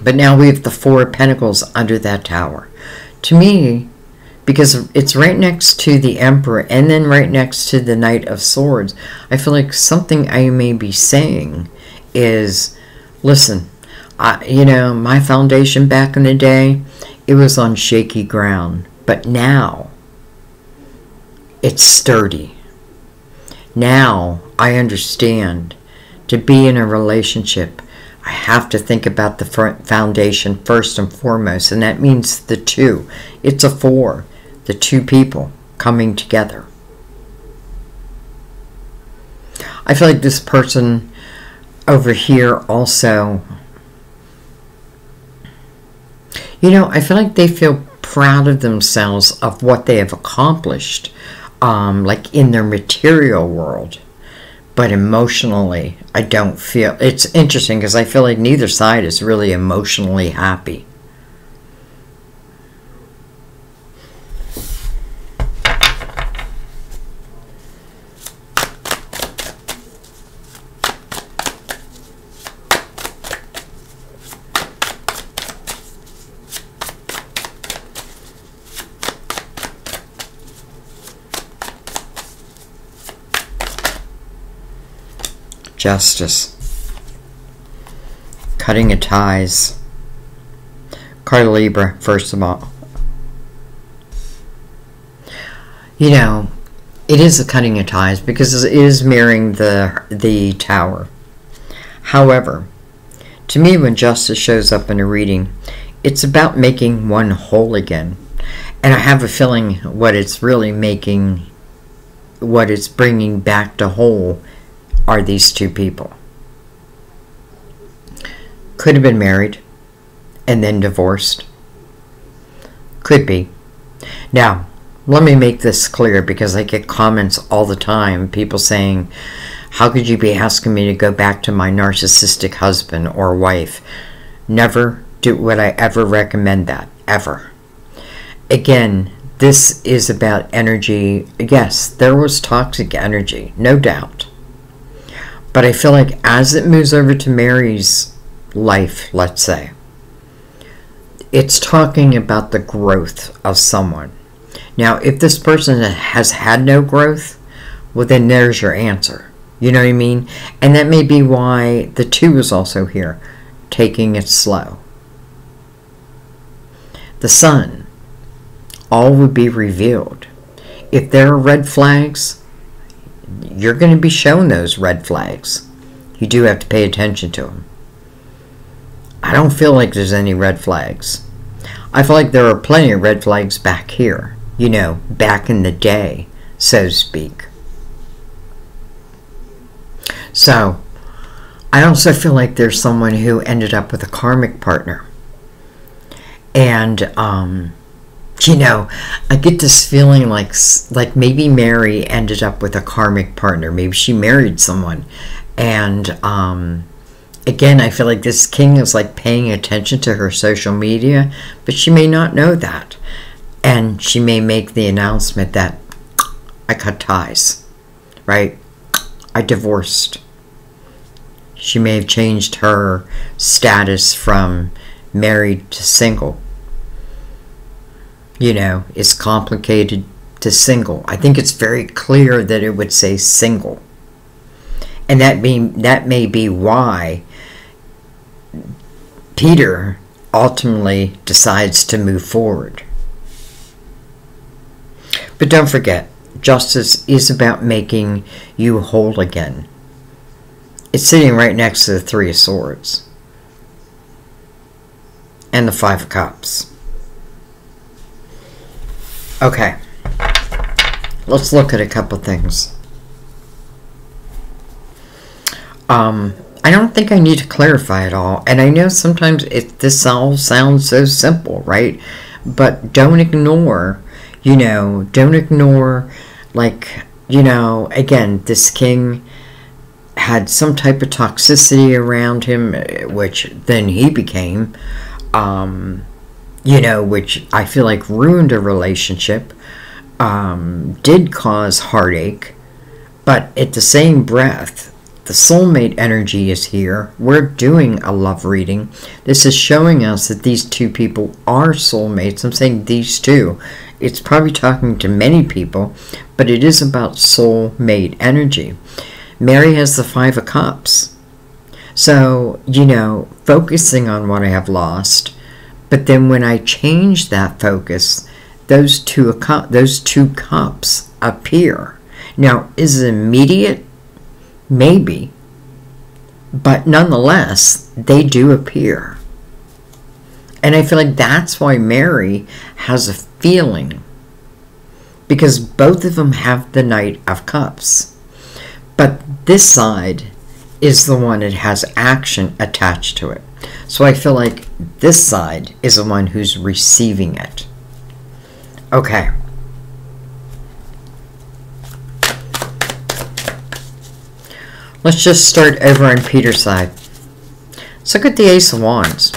But now we have the Four of Pentacles under that tower. To me, because it's right next to the Emperor and then right next to the Knight of Swords, I feel like something I may be saying is, listen, My foundation back in the day, it was on shaky ground. But now, it's sturdy. Now, I understand to be in a relationship, I have to think about the foundation first and foremost. And that means the two. It's a four. The two people coming together. I feel like this person over here also, I feel like they feel proud of themselves of what they have accomplished, like in their material world. But emotionally, I don't feel. It's interesting because I feel like neither side is really emotionally happy. Justice, cutting of ties, card of Libra, first of all. It is a cutting of ties because it is mirroring the Tower. However, to me when Justice shows up in a reading, it's about making one whole again. And I have a feeling what it's really making, what it's bringing back to whole, are these two people. Could have been married and then divorced. Could be. Now, let me make this clear because I get comments all the time. People saying, how could you be asking me to go back to my narcissistic husband or wife? Never would I ever recommend that. Ever. Again, this is about energy. Yes, there was toxic energy. No doubt. But I feel like as it moves over to Mary's life, let's say, it's talking about the growth of someone. Now, if this person has had no growth, well, then there's your answer. You know what I mean? And that may be why the two is also here, taking it slow. The Sun, all would be revealed. If there are red flags, you're going to be shown those red flags. You do have to pay attention to them. I don't feel like there's any red flags. I feel like there are plenty of red flags back here. Back in the day, so to speak. So, I also feel like there's someone who ended up with a karmic partner. And, I get this feeling like maybe Mary ended up with a karmic partner. Maybe she married someone. And, again, I feel like this king is like paying attention to her social media, but she may not know that. And she may make the announcement that I cut ties, right? I divorced. She may have changed her status from married to single. It's complicated to single. I think it's very clear that it would say single. And that may be why Peter ultimately decides to move forward. But don't forget, Justice is about making you whole again. It's sitting right next to the Three of Swords. And the Five of Cups. Okay, let's look at a couple things. I don't think I need to clarify it all. And I know sometimes this all sounds so simple, right? But don't ignore, again, this king had some type of toxicity around him, which then he became, which I feel like ruined a relationship, did cause heartache, but at the same breath, the soulmate energy is here. We're doing a love reading. This is showing us that these two people are soulmates. I'm saying these two. It's probably talking to many people, but it is about soulmate energy. Mary has the Five of Cups. So, you know, focusing on what I have lost, but then when I change that focus, those two cups appear. Now, is it immediate? Maybe. But nonetheless, they do appear. And I feel like that's why Mary has a feeling, because both of them have the Knight of Cups. But this side is the one that has action attached to it. So I feel like this side is the one who's receiving it. Okay. Let's just start over on Peter's side. Let's look at the Ace of Wands.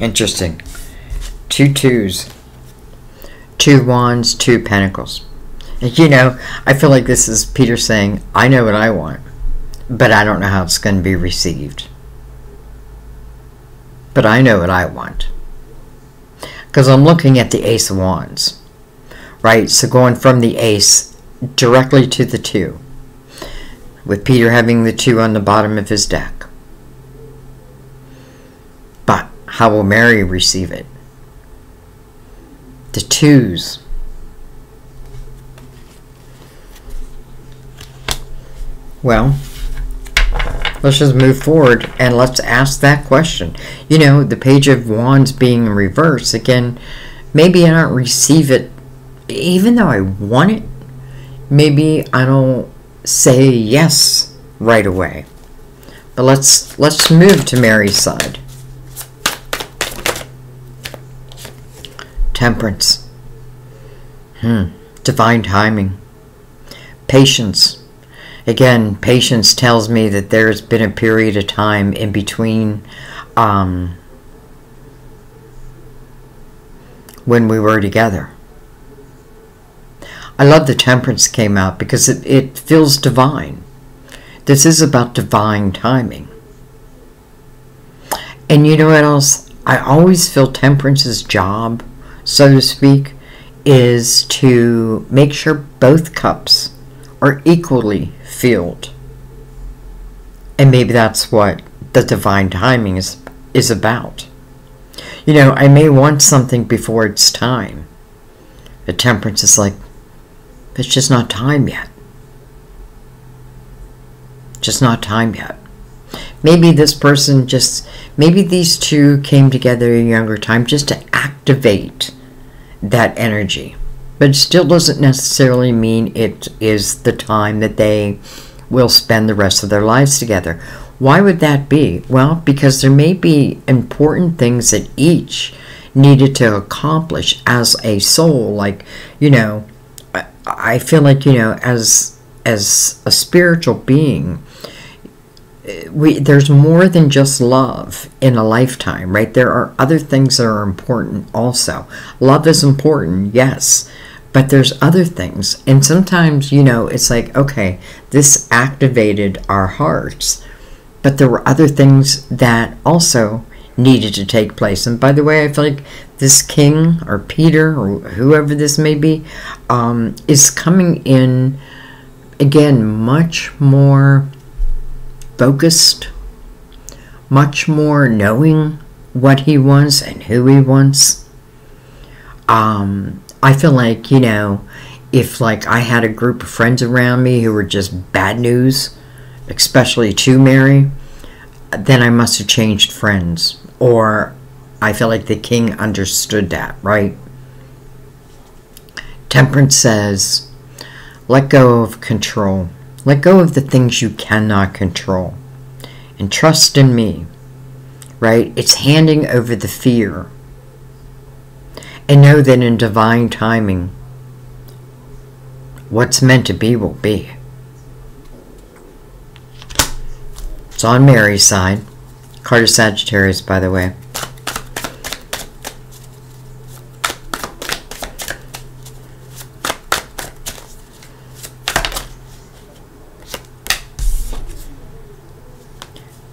Interesting. 2 twos. 2 wands, 2 pentacles. You know, I feel like this is Peter saying, I know what I want, but I don't know how it's going to be received. But I know what I want. Because I'm looking at the Ace of Wands. Right, so going from the ace directly to the 2. With Peter having the 2 on the bottom of his deck. But how will Mary receive it? The 2s. Well, let's just move forward and let's ask that question. You know, the Page of Wands being in reverse, again, maybe I don't receive it even though I want it. Maybe I don't say yes right away. But let's move to Mary's side. Temperance. Divine timing. Patience. Again, patience tells me that there's been a period of time in between when we were together. I love the temperance came out because it feels divine. This is about divine timing. And you know what else? I always feel temperance's job, so to speak, is to make sure both cups are equally filled. And maybe that's what the divine timing is about. You know, I may want something before it's time. The temperance is like, it's just not time yet. Just not time yet. Maybe this person just, maybe these two came together at a younger time just to activate that energy. But it still doesn't necessarily mean it is the time that they will spend the rest of their lives together. Why would that be? Well, because there may be important things that each needed to accomplish as a soul. Like, you know, I feel like, you know, as a spiritual being, there's more than just love in a lifetime, right? There are other things that are important also. Love is important, yes, but there's other things. And sometimes, you know, it's like, okay, this activated our hearts, but there were other things that also needed to take place. And by the way, I feel like this king or Peter or whoever this may be is coming in, again, much more focused, much more knowing what he wants and who he wants. I feel like, you know, if like I had a group of friends around me who were just bad news, especially to Mary, then I must have changed friends. Or I feel like the king understood that, right? Temperance says, let go of control. Let go of the things you cannot control and trust in me, right? It's handing over the fear. And know that in divine timing, what's meant to be will be. It's on Mary's side. Card of Sagittarius, by the way.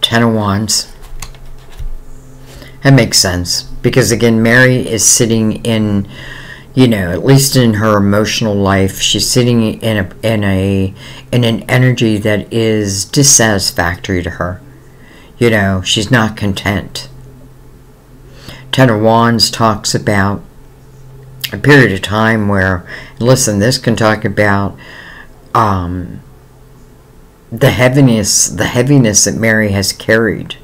Ten of Wands. That makes sense. Because again, Mary is sitting in, you know, at least in her emotional life, she's sitting in an energy that is dissatisfactory to her. You know, she's not content. Ten of Wands talks about a period of time where, listen, this can talk about the heaviness that Mary has carried,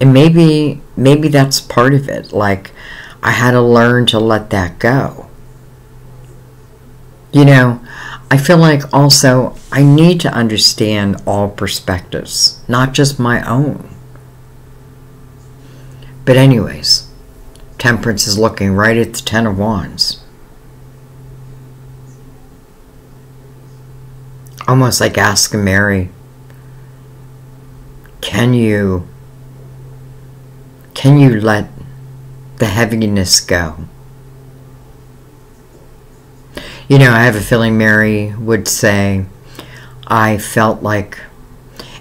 and maybe that's part of it. Like, I had to learn to let that go. You know, I feel like also I need to understand all perspectives, not just my own. But anyways, Temperance is looking right at the Ten of Wands. Almost like asking Mary, can you let the heaviness go? You know, I have a feeling Mary would say, I felt like,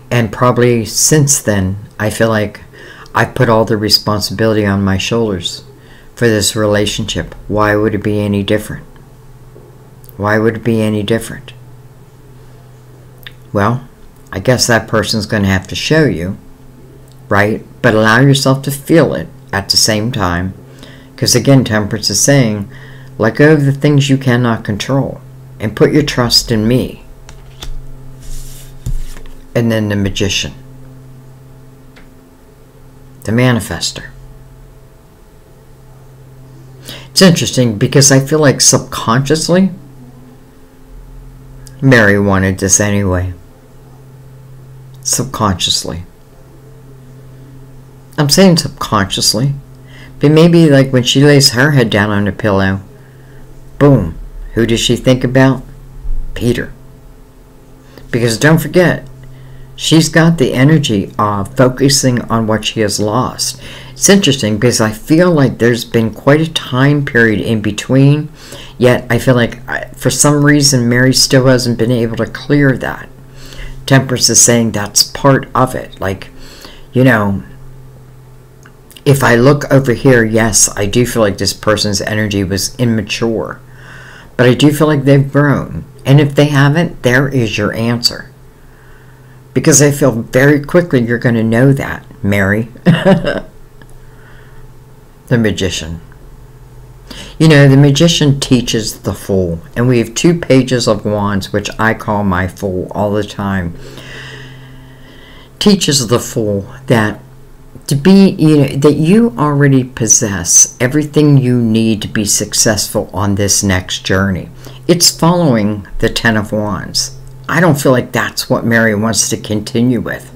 and probably since then, I feel like I put all the responsibility on my shoulders for this relationship. Why would it be any different? Why would it be any different? Well, I guess that person's going to have to show you, right? But allow yourself to feel it at the same time. Because again, Temperance is saying, let go of the things you cannot control and put your trust in me. And then the Magician, the Manifester. It's interesting because I feel like subconsciously, Mary wanted this anyway. Subconsciously. I'm saying subconsciously, but maybe like when she lays her head down on the pillow, boom, who does she think about? Peter. Because don't forget, she's got the energy of focusing on what she has lost. It's interesting because I feel like there's been quite a time period in between, yet I feel like for some reason Mary still hasn't been able to clear that. Temperance is saying that's part of it. Like, you know, if I look over here, yes, I do feel like this person's energy was immature. But I do feel like they've grown. And if they haven't, there is your answer. Because I feel very quickly you're going to know that, Mary. The Magician. You know, the Magician teaches the Fool. And we have two pages of wands, which I call my Fool all the time. Teaches the Fool that to be, you know, that you already possess everything you need to be successful on this next journey. It's following the Ten of Wands. I don't feel like that's what Mary wants to continue with.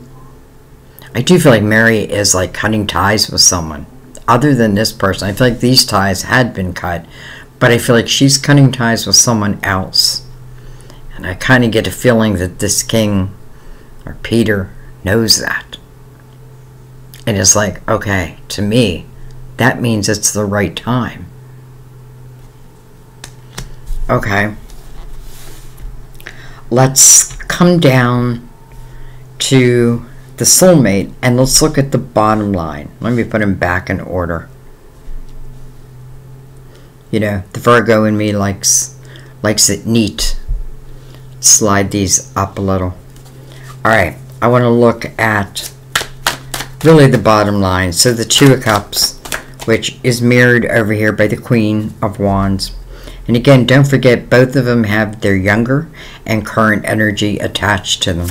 I do feel like Mary is like cutting ties with someone other than this person. I feel like these ties had been cut, but I feel like she's cutting ties with someone else. And I kind of get a feeling that this king or Peter knows that. And it's like, okay, to me, that means it's the right time. Okay. Let's come down to the soulmate and let's look at the bottom line. Let me put them back in order. You know, the Virgo in me likes it neat. Slide these up a little. All right, I want to look at really the bottom line. So the Two of Cups, which is mirrored over here by the Queen of Wands. And again, don't forget, both of them have their younger and current energy attached to them.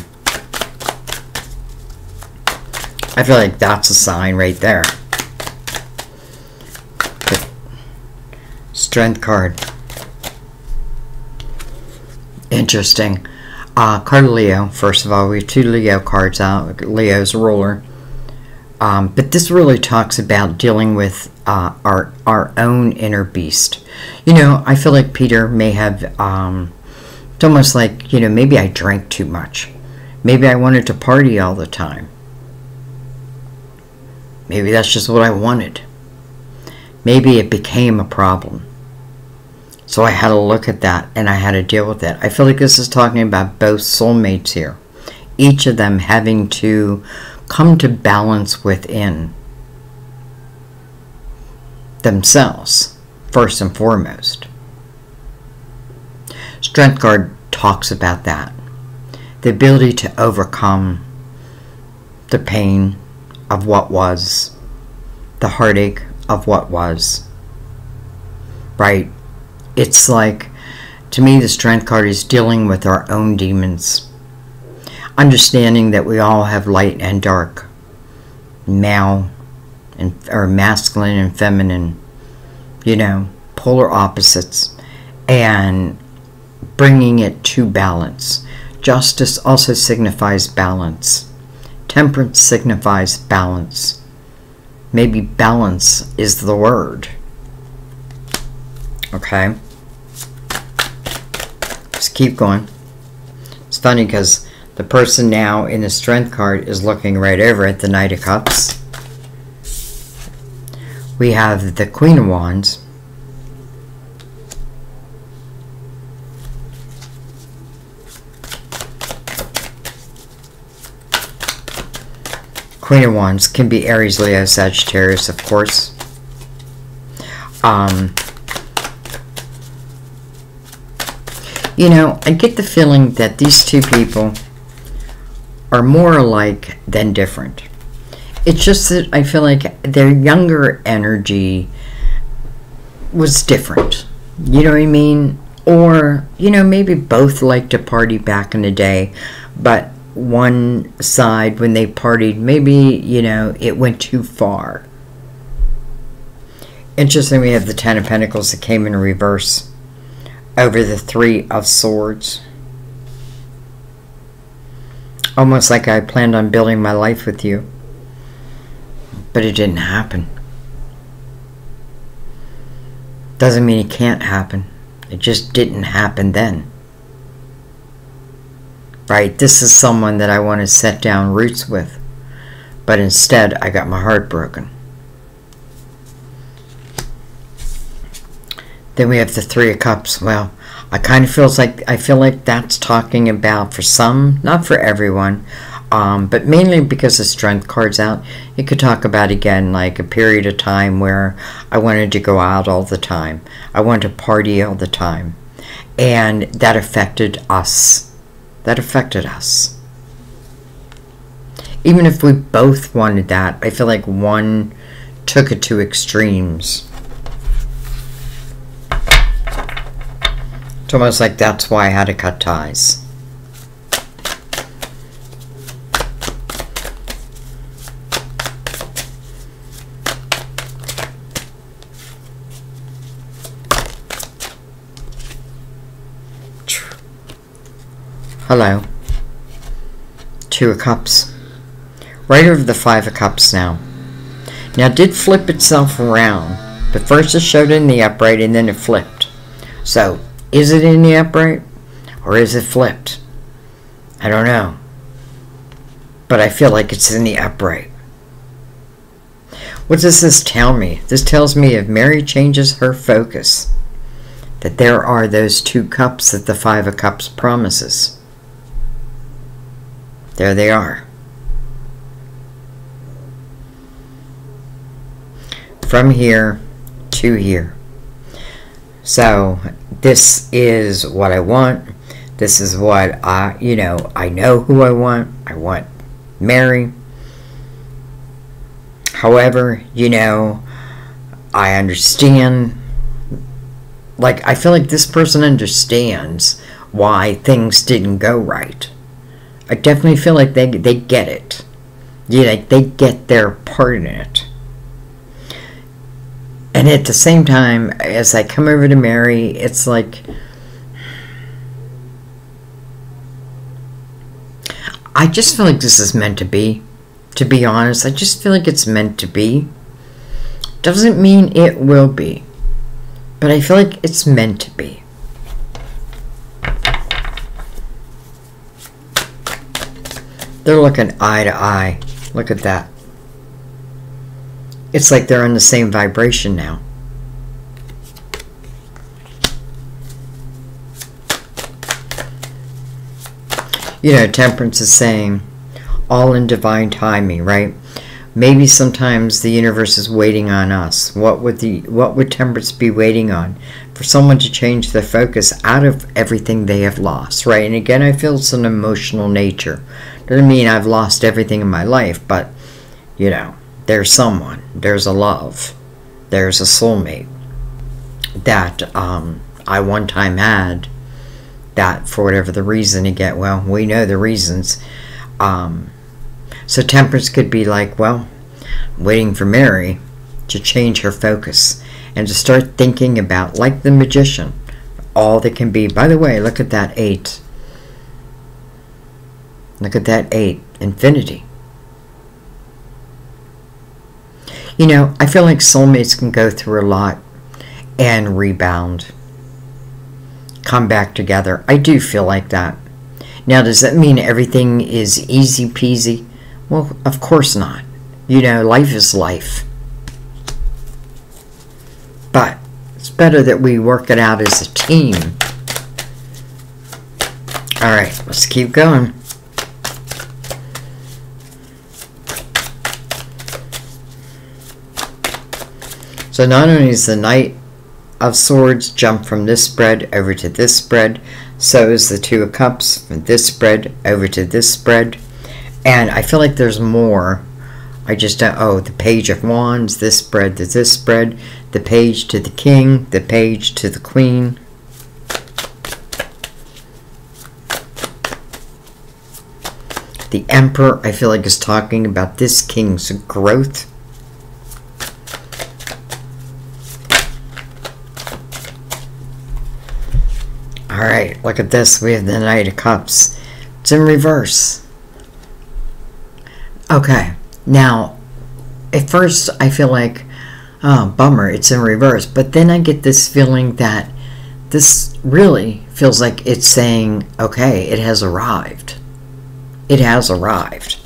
I feel like that's a sign right there. The Strength card. Interesting. Card of Leo, first of all. We have two Leo cards out. Leo's ruler. But this really talks about dealing with our own inner beast. You know, I feel like Peter may have, it's almost like, you know, maybe I drank too much. Maybe I wanted to party all the time. Maybe that's just what I wanted. Maybe it became a problem. So I had to look at that and I had to deal with it. I feel like this is talking about both soulmates here. Each of them having to come to balance within themselves, first and foremost. Strengthgard talks about that. The ability to overcome the pain of what was, the heartache of what was, right? It's like, to me, the Strength card is dealing with our own demons. Understanding that we all have light and dark, male and, or masculine and feminine, you know, polar opposites, and bringing it to balance. Justice also signifies balance. Temperance signifies balance. Maybe balance is the word. Okay? Just keep going. It's funny because the person now in the Strength card is looking right over at the Knight of Cups. We have the Queen of Wands. Queen of Wands can be Aries, Leo, Sagittarius, of course. You know, I get the feeling that these two people are more alike than different. It's just that I feel like their younger energy was different. You know what I mean? Or, you know, maybe both liked to party back in the day, but one side, when they partied, maybe, you know, it went too far. Interesting, we have the Ten of Pentacles that came in reverse over the Three of Swords. Almost like I planned on building my life with you, but it didn't happen. Doesn't mean it can't happen. It just didn't happen then. Right, this is someone that I want to set down roots with, but instead I got my heart broken. Then we have the Three of Cups. Well, I kind of feels like that's talking about, for some, not for everyone, but mainly because the Strength card's out, it could talk about again like a period of time where I wanted to go out all the time, I wanted to party all the time, and that affected us. That affected us. Even if we both wanted that, I feel like one took it to extremes. It's almost like that's why I had to cut ties. Hello. Two of Cups. Right over the Five of Cups now. Now it did flip itself around, but first it showed in the upright and then it flipped. So, is it in the upright or is it flipped? I don't know. But I feel like it's in the upright. What does this tell me? This tells me if Mary changes her focus, that there are those two cups that the Five of Cups promises. There they are. From here to here. So this is what I want. This is what I, you know, I know who I want. I want Mary. However, you know, I understand. Like, I feel like this person understands why things didn't go right. I definitely feel like they get it. Yeah, like they get their part in it. And at the same time, as I come over to Mary, it's like, I just feel like this is meant to be. To be honest, I just feel like it's meant to be. Doesn't mean it will be. But I feel like it's meant to be. They're looking eye to eye. Look at that. It's like they're on the same vibration now. You know, Temperance is saying, all in divine timing, right? Maybe sometimes the universe is waiting on us. What would Temperance be waiting on? for someone to change their focus out of everything they have lost, right? And again, I feel it's an emotional nature. Doesn't mean I've lost everything in my life, but, you know, there's someone, there's a love, there's a soulmate that I one time had that, for whatever the reason, again, well, we know the reasons. So temperance could be like, well, waiting for Mary to change her focus and to start thinking about, like the magician, all that can be. By the way, look at that 8. Look at that 8, infinity. You know, I feel like soulmates can go through a lot and rebound, come back together. I do feel like that. Now, does that mean everything is easy peasy? Well, of course not. You know, life is life. But it's better that we work it out as a team. All right, let's keep going. So not only is the Knight of Swords jump from this spread over to this spread, so is the Two of Cups from this spread over to this spread. And I feel like there's more. I just don't, oh, the Page of Wands, this spread to this spread, the Page to the King, the Page to the Queen. The Emperor, I feel like, is talking about this King's growth. All right, look at this. We have the Knight of Cups. It's in reverse. Okay. Now, at first I feel like, oh, bummer, it's in reverse. But then I get this feeling that this really feels like it's saying, okay, it has arrived. It has arrived.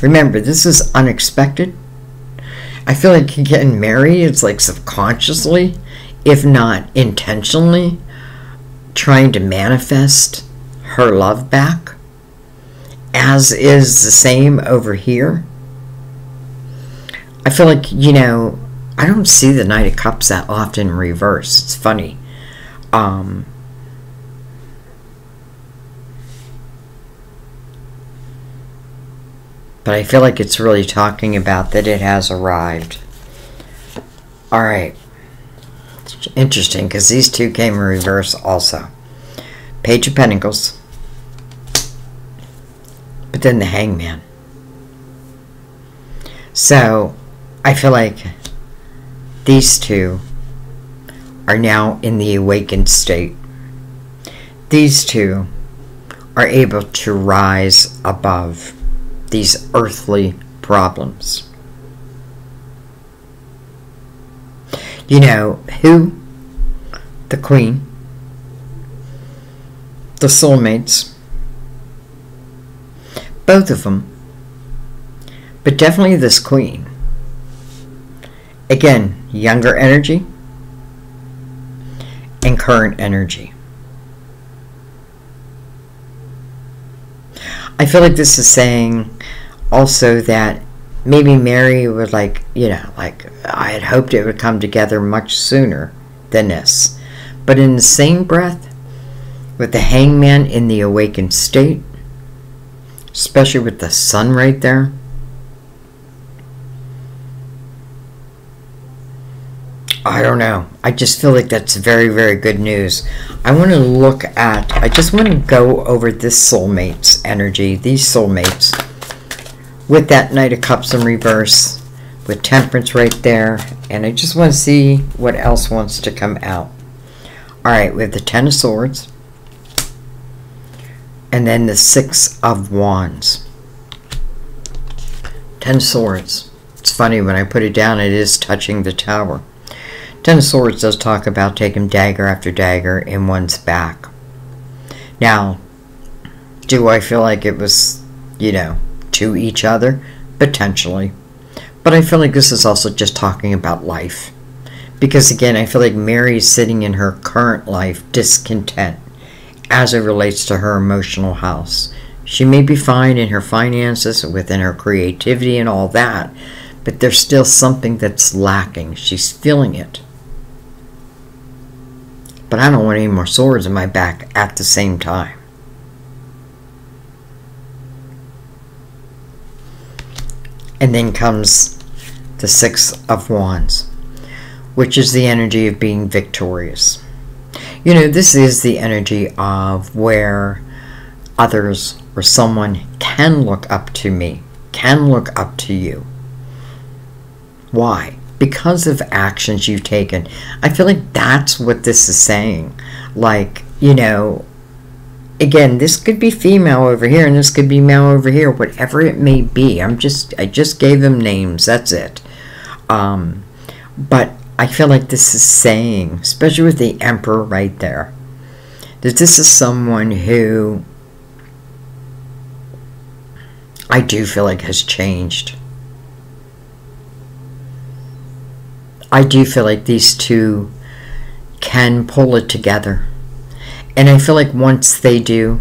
Remember, this is unexpected. I feel like getting married, it's like subconsciously, if not intentionally, trying to manifest her love back. As is the same over here. I feel like, you know, I don't see the Knight of Cups that often in reverse. It's funny. But I feel like it's really talking about that it has arrived. All right. It's interesting because these two came in reverse also. Page of Pentacles. But then the Hangman. So I feel like these two are now in the awakened state. These two are able to rise above these earthly problems. You know who? The Queen, the soulmates. Both of them, but definitely this Queen. Again, younger energy and current energy. I feel like this is saying also that maybe Mary would, like, you know, like, I had hoped it would come together much sooner than this. But in the same breath, with the Hangman in the awakened state, especially with the sun right there. I don't know. I just feel like that's very, very good news. I want to look at... I just want to go over this soulmates energy. These soulmates. With that Knight of Cups in reverse. With Temperance right there. And I just want to see what else wants to come out. Alright, we have the Ten of Swords. And then the Six of Wands. Ten of Swords. It's funny, when I put it down, it is touching the tower. Ten of Swords does talk about taking dagger after dagger in one's back. Now, do I feel like it was, you know, to each other? Potentially. But I feel like this is also just talking about life. Because again, I feel like Mary is sitting in her current life discontent. As it relates to her emotional house. She may be fine in her finances, within her creativity and all that, but there's still something that's lacking. She's feeling it. but I don't want any more swords in my back at the same time. And then comes the Six of Wands, which is the energy of being victorious. You know, this is the energy of where others or someone can look up to me, can look up to you. Why? Because of actions you've taken. I feel like that's what this is saying. Like, you know, again, this could be female over here and this could be male over here, whatever it may be. I just gave them names, that's it. But I feel like this is saying, especially with the Emperor right there, that this is someone who I do feel like has changed. I do feel like these two can pull it together. And I feel like once they do,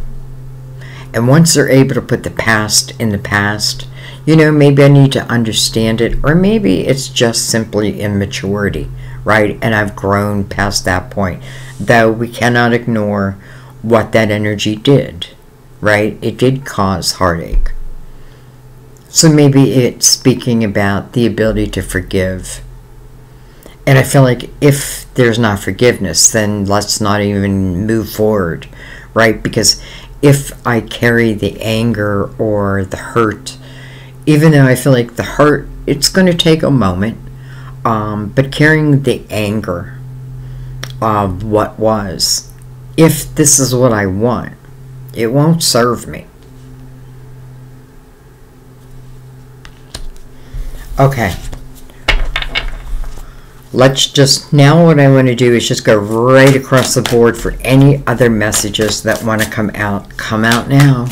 and once they're able to put the past in the past, you know, maybe I need to understand it, or maybe it's just simply immaturity, right? And I've grown past that point. Though we cannot ignore what that energy did, right? It did cause heartache. So maybe it's speaking about the ability to forgive. And I feel like if there's not forgiveness, then let's not even move forward, right? Because if I carry the anger or the hurt, even though I feel like the hurt, it's going to take a moment, but carrying the anger of what was, if this is what I want, it won't serve me. Okay. Let's just, now what I want to do is just go right across the board for any other messages that want to come out. Come out now.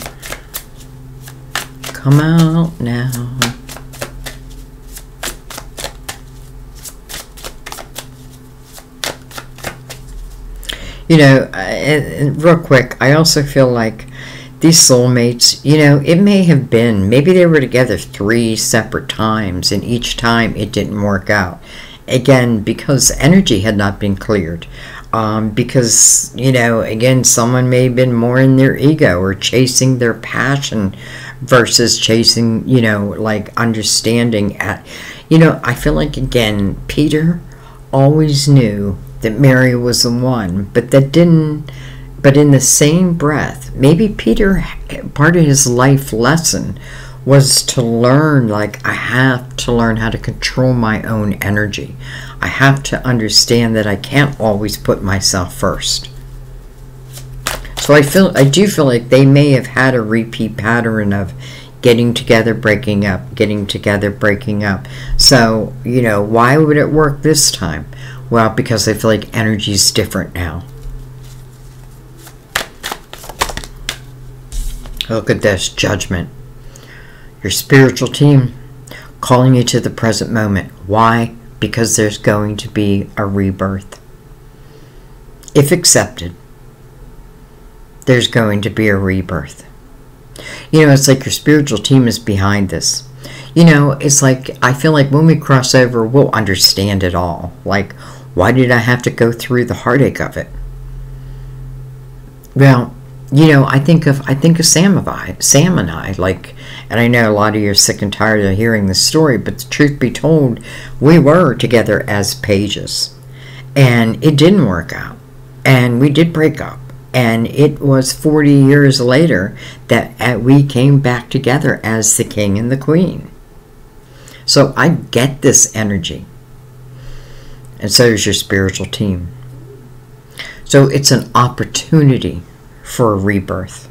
Come out now. You know, and real quick, I also feel like these soulmates, you know, it may have been, maybe they were together 3 separate times, and each time it didn't work out. Again, because energy had not been cleared. Because, you know, again, someone may have been more in their ego or chasing their passion versus chasing, you know, like understanding at, you know, I feel like, again, Peter always knew that Mary was the one, but that didn't, but in the same breath, maybe Peter, part of his life lesson was to learn, like, I have to learn how to control my own energy. I have to understand that I can't always put myself first. So I do feel like they may have had a repeat pattern of getting together, breaking up, getting together, breaking up. So, you know, why would it work this time? Well, because I feel like energy is different now. Look at this, Judgment. Your spiritual team calling you to the present moment. Why? Because there's going to be a rebirth. If accepted, there's going to be a rebirth. You know, it's like your spiritual team is behind this. You know, it's like, I feel like when we cross over, we'll understand it all. Like, why did I have to go through the heartache of it? Well, you know, I think of Sam and I, like, and I know a lot of you are sick and tired of hearing this story, but the truth be told, we were together as pages, and it didn't work out, and we did break up, and it was 40 years later that we came back together as the King and the Queen. So I get this energy, and so does your spiritual team. So it's an opportunity for a rebirth,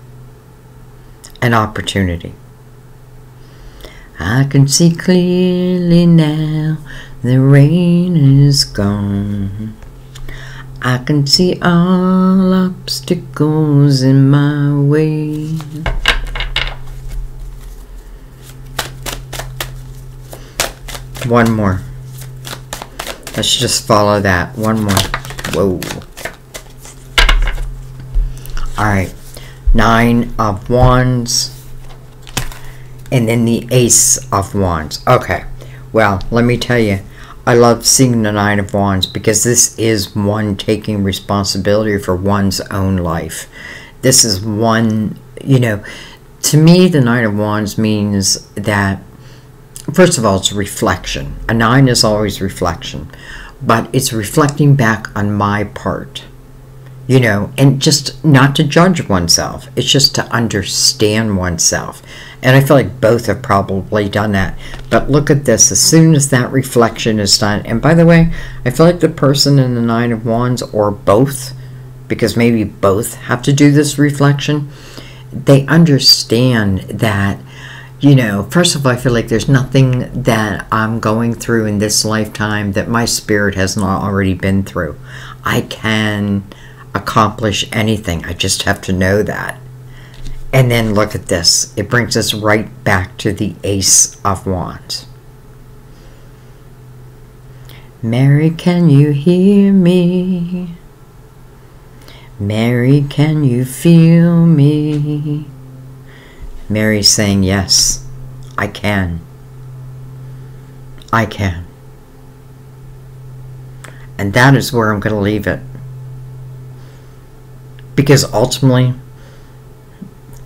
an opportunity. I can see clearly now, the rain is gone. I can see all obstacles in my way. One more. Let's just follow that. One more. Whoa. Alright. 9 of Wands. And then the Ace of Wands. Okay, well, let me tell you, I love seeing the Nine of Wands because this is one taking responsibility for one's own life. This is one, you know, to me the Nine of Wands means that, first of all, it's reflection. A nine is always reflection, but it's reflecting back on my part, you know, and just not to judge oneself. It's just to understand oneself. And I feel like both have probably done that. But look at this. As soon as that reflection is done, and by the way, I feel like the person in the Nine of Wands, or both, because maybe both have to do this reflection, they understand that, you know, first of all, I feel like there's nothing that I'm going through in this lifetime that my spirit has not already been through. I can accomplish anything. I just have to know that. And then look at this. It brings us right back to the Ace of Wands. Mary, can you hear me? Mary, can you feel me? Mary's saying, yes, I can. I can. And that is where I'm going to leave it. Because ultimately,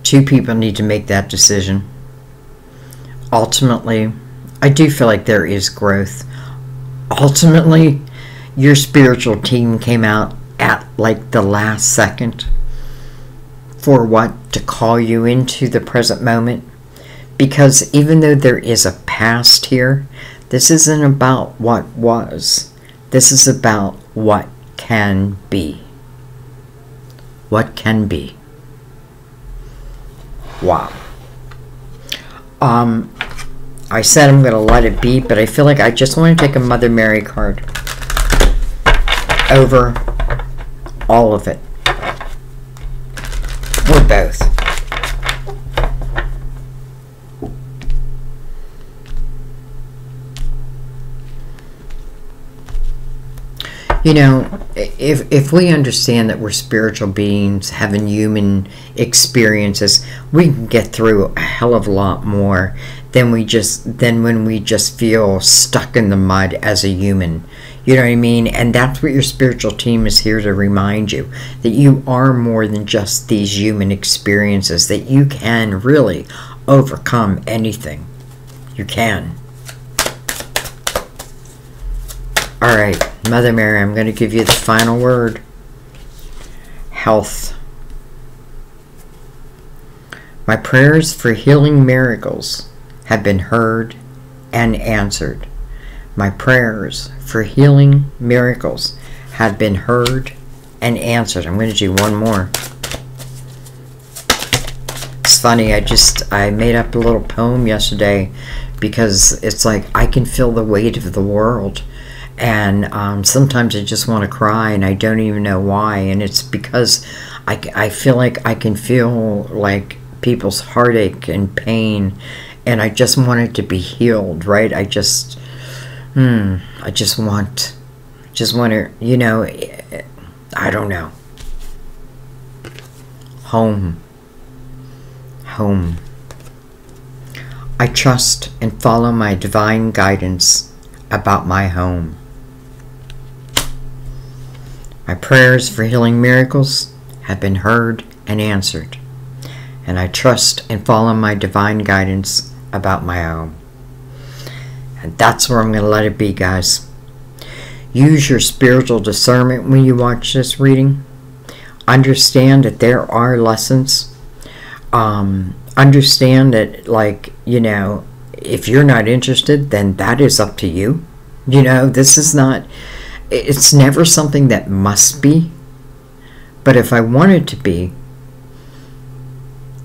two people need to make that decision. Ultimately, I do feel like there is growth. Ultimately, your spiritual team came out at like the last second. For what? To call you into the present moment. Because even though there is a past here, this isn't about what was. This is about what can be. What can be. Wow. I said I'm going to let it be, but I feel like I just want to take a Mother Mary card over all of it. Both. You know, if we understand that we're spiritual beings having human experiences, we can get through a hell of a lot more than when we just feel stuck in the mud as a human. You know what I mean? And that's what your spiritual team is here to remind you. That you are more than just these human experiences. That you can really overcome anything. You can. Alright, Mother Mary, I'm going to give you the final word. Health. My prayers for healing miracles have been heard and answered. My prayers for healing miracles have been heard and answered. I'm going to do one more. It's funny, I made up a little poem yesterday because it's like I can feel the weight of the world, and sometimes I just want to cry and I don't even know why, and it's because I feel like I can feel like people's heartache and pain, and I just want it to be healed, right? I just want to, you know, I don't know. Home. Home. I trust and follow my divine guidance about my home. My prayers for healing miracles have been heard and answered. And I trust and follow my divine guidance about my home. And that's where I'm going to let it be, guys. Use your spiritual discernment when you watch this reading. Understand that there are lessons. Understand that, like, you know, if you're not interested, then that is up to you. You know, this is not, it's never something that must be. But if I want it to be,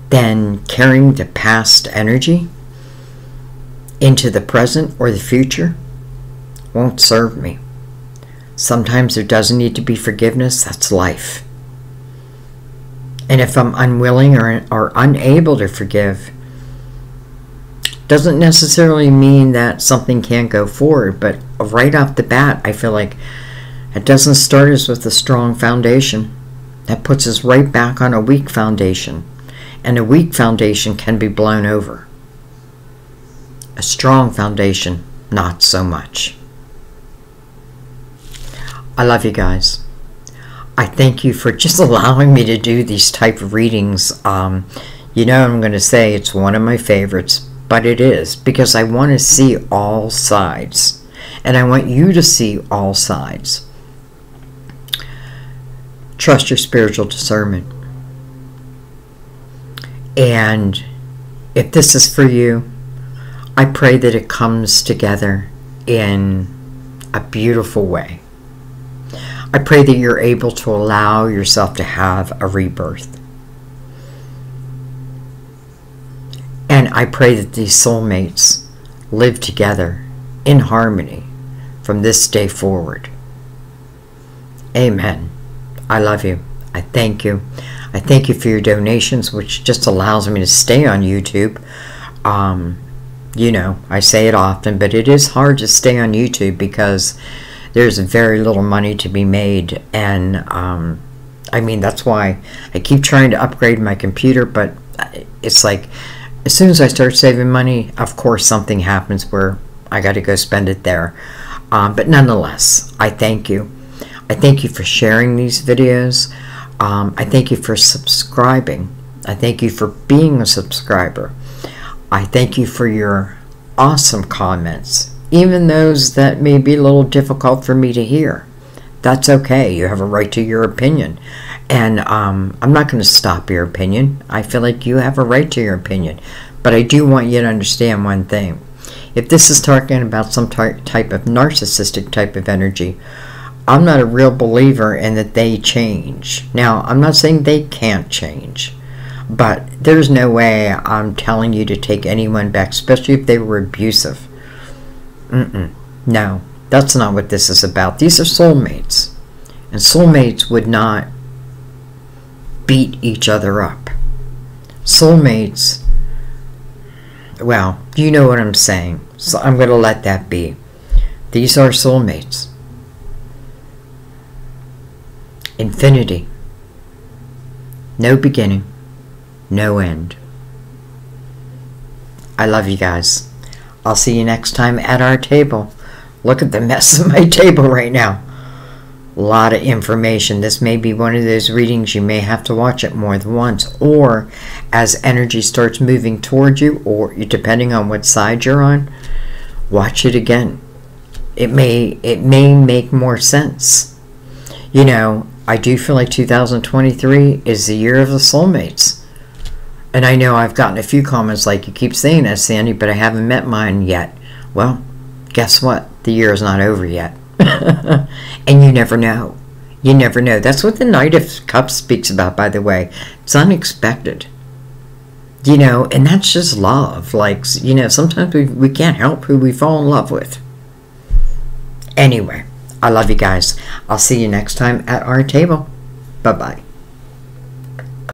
then carrying the past energy into the present or the future won't serve me. Sometimes there doesn't need to be forgiveness. That's life. And if I'm unwilling or unable to forgive, doesn't necessarily mean that something can't go forward, but right off the bat, I feel like it doesn't start us with a strong foundation. That puts us right back on a weak foundation, and a weak foundation can be blown over. A strong foundation, not so much. I love you guys. I thank you for just allowing me to do these type of readings. You know, I'm going to say it's one of my favorites, but it is, because I want to see all sides, and I want you to see all sides. Trust your spiritual discernment. And if this is for you, I pray that it comes together in a beautiful way. I pray that you're able to allow yourself to have a rebirth. And I pray that these soulmates live together in harmony from this day forward. Amen. I love you. I thank you. I thank you for your donations, which just allows me to stay on YouTube. You know, I say it often, but it is hard to stay on YouTube because there's very little money to be made. And, I mean, that's why I keep trying to upgrade my computer, but it's like, as soon as I start saving money, of course something happens where I got to go spend it there. But nonetheless, I thank you. I thank you for sharing these videos. I thank you for subscribing. I thank you for being a subscriber. I thank you for your awesome comments, even those that may be a little difficult for me to hear. That's okay. You have a right to your opinion. And I'm not going to stop your opinion. I feel like you have a right to your opinion. But I do want you to understand one thing. If this is talking about some type of narcissistic type of energy, I'm not a real believer in that they change. Now, I'm not saying they can't change. But there's no way I'm telling you to take anyone back, especially if they were abusive. No. That's not what this is about. These are soulmates. And soulmates would not beat each other up. Soulmates, well, you know what I'm saying. So I'm going to let that be. These are soulmates. Infinity. No beginning. No end. I love you guys. I'll see you next time at our table. Look at the mess of my table right now. A lot of information. This may be one of those readings you may have to watch it more than once, or as energy starts moving towards you, or depending on what side you're on, watch it again. It may make more sense. You know, I do feel like 2023 is the year of the soulmates. And I know I've gotten a few comments like, you keep saying that, Sandy, but I haven't met mine yet. Well, guess what? The year is not over yet. And you never know. You never know. That's what the Knight of Cups speaks about, by the way. It's unexpected. You know, and that's just love. Like, you know, sometimes we can't help who we fall in love with. Anyway, I love you guys. I'll see you next time at our table. Bye-bye.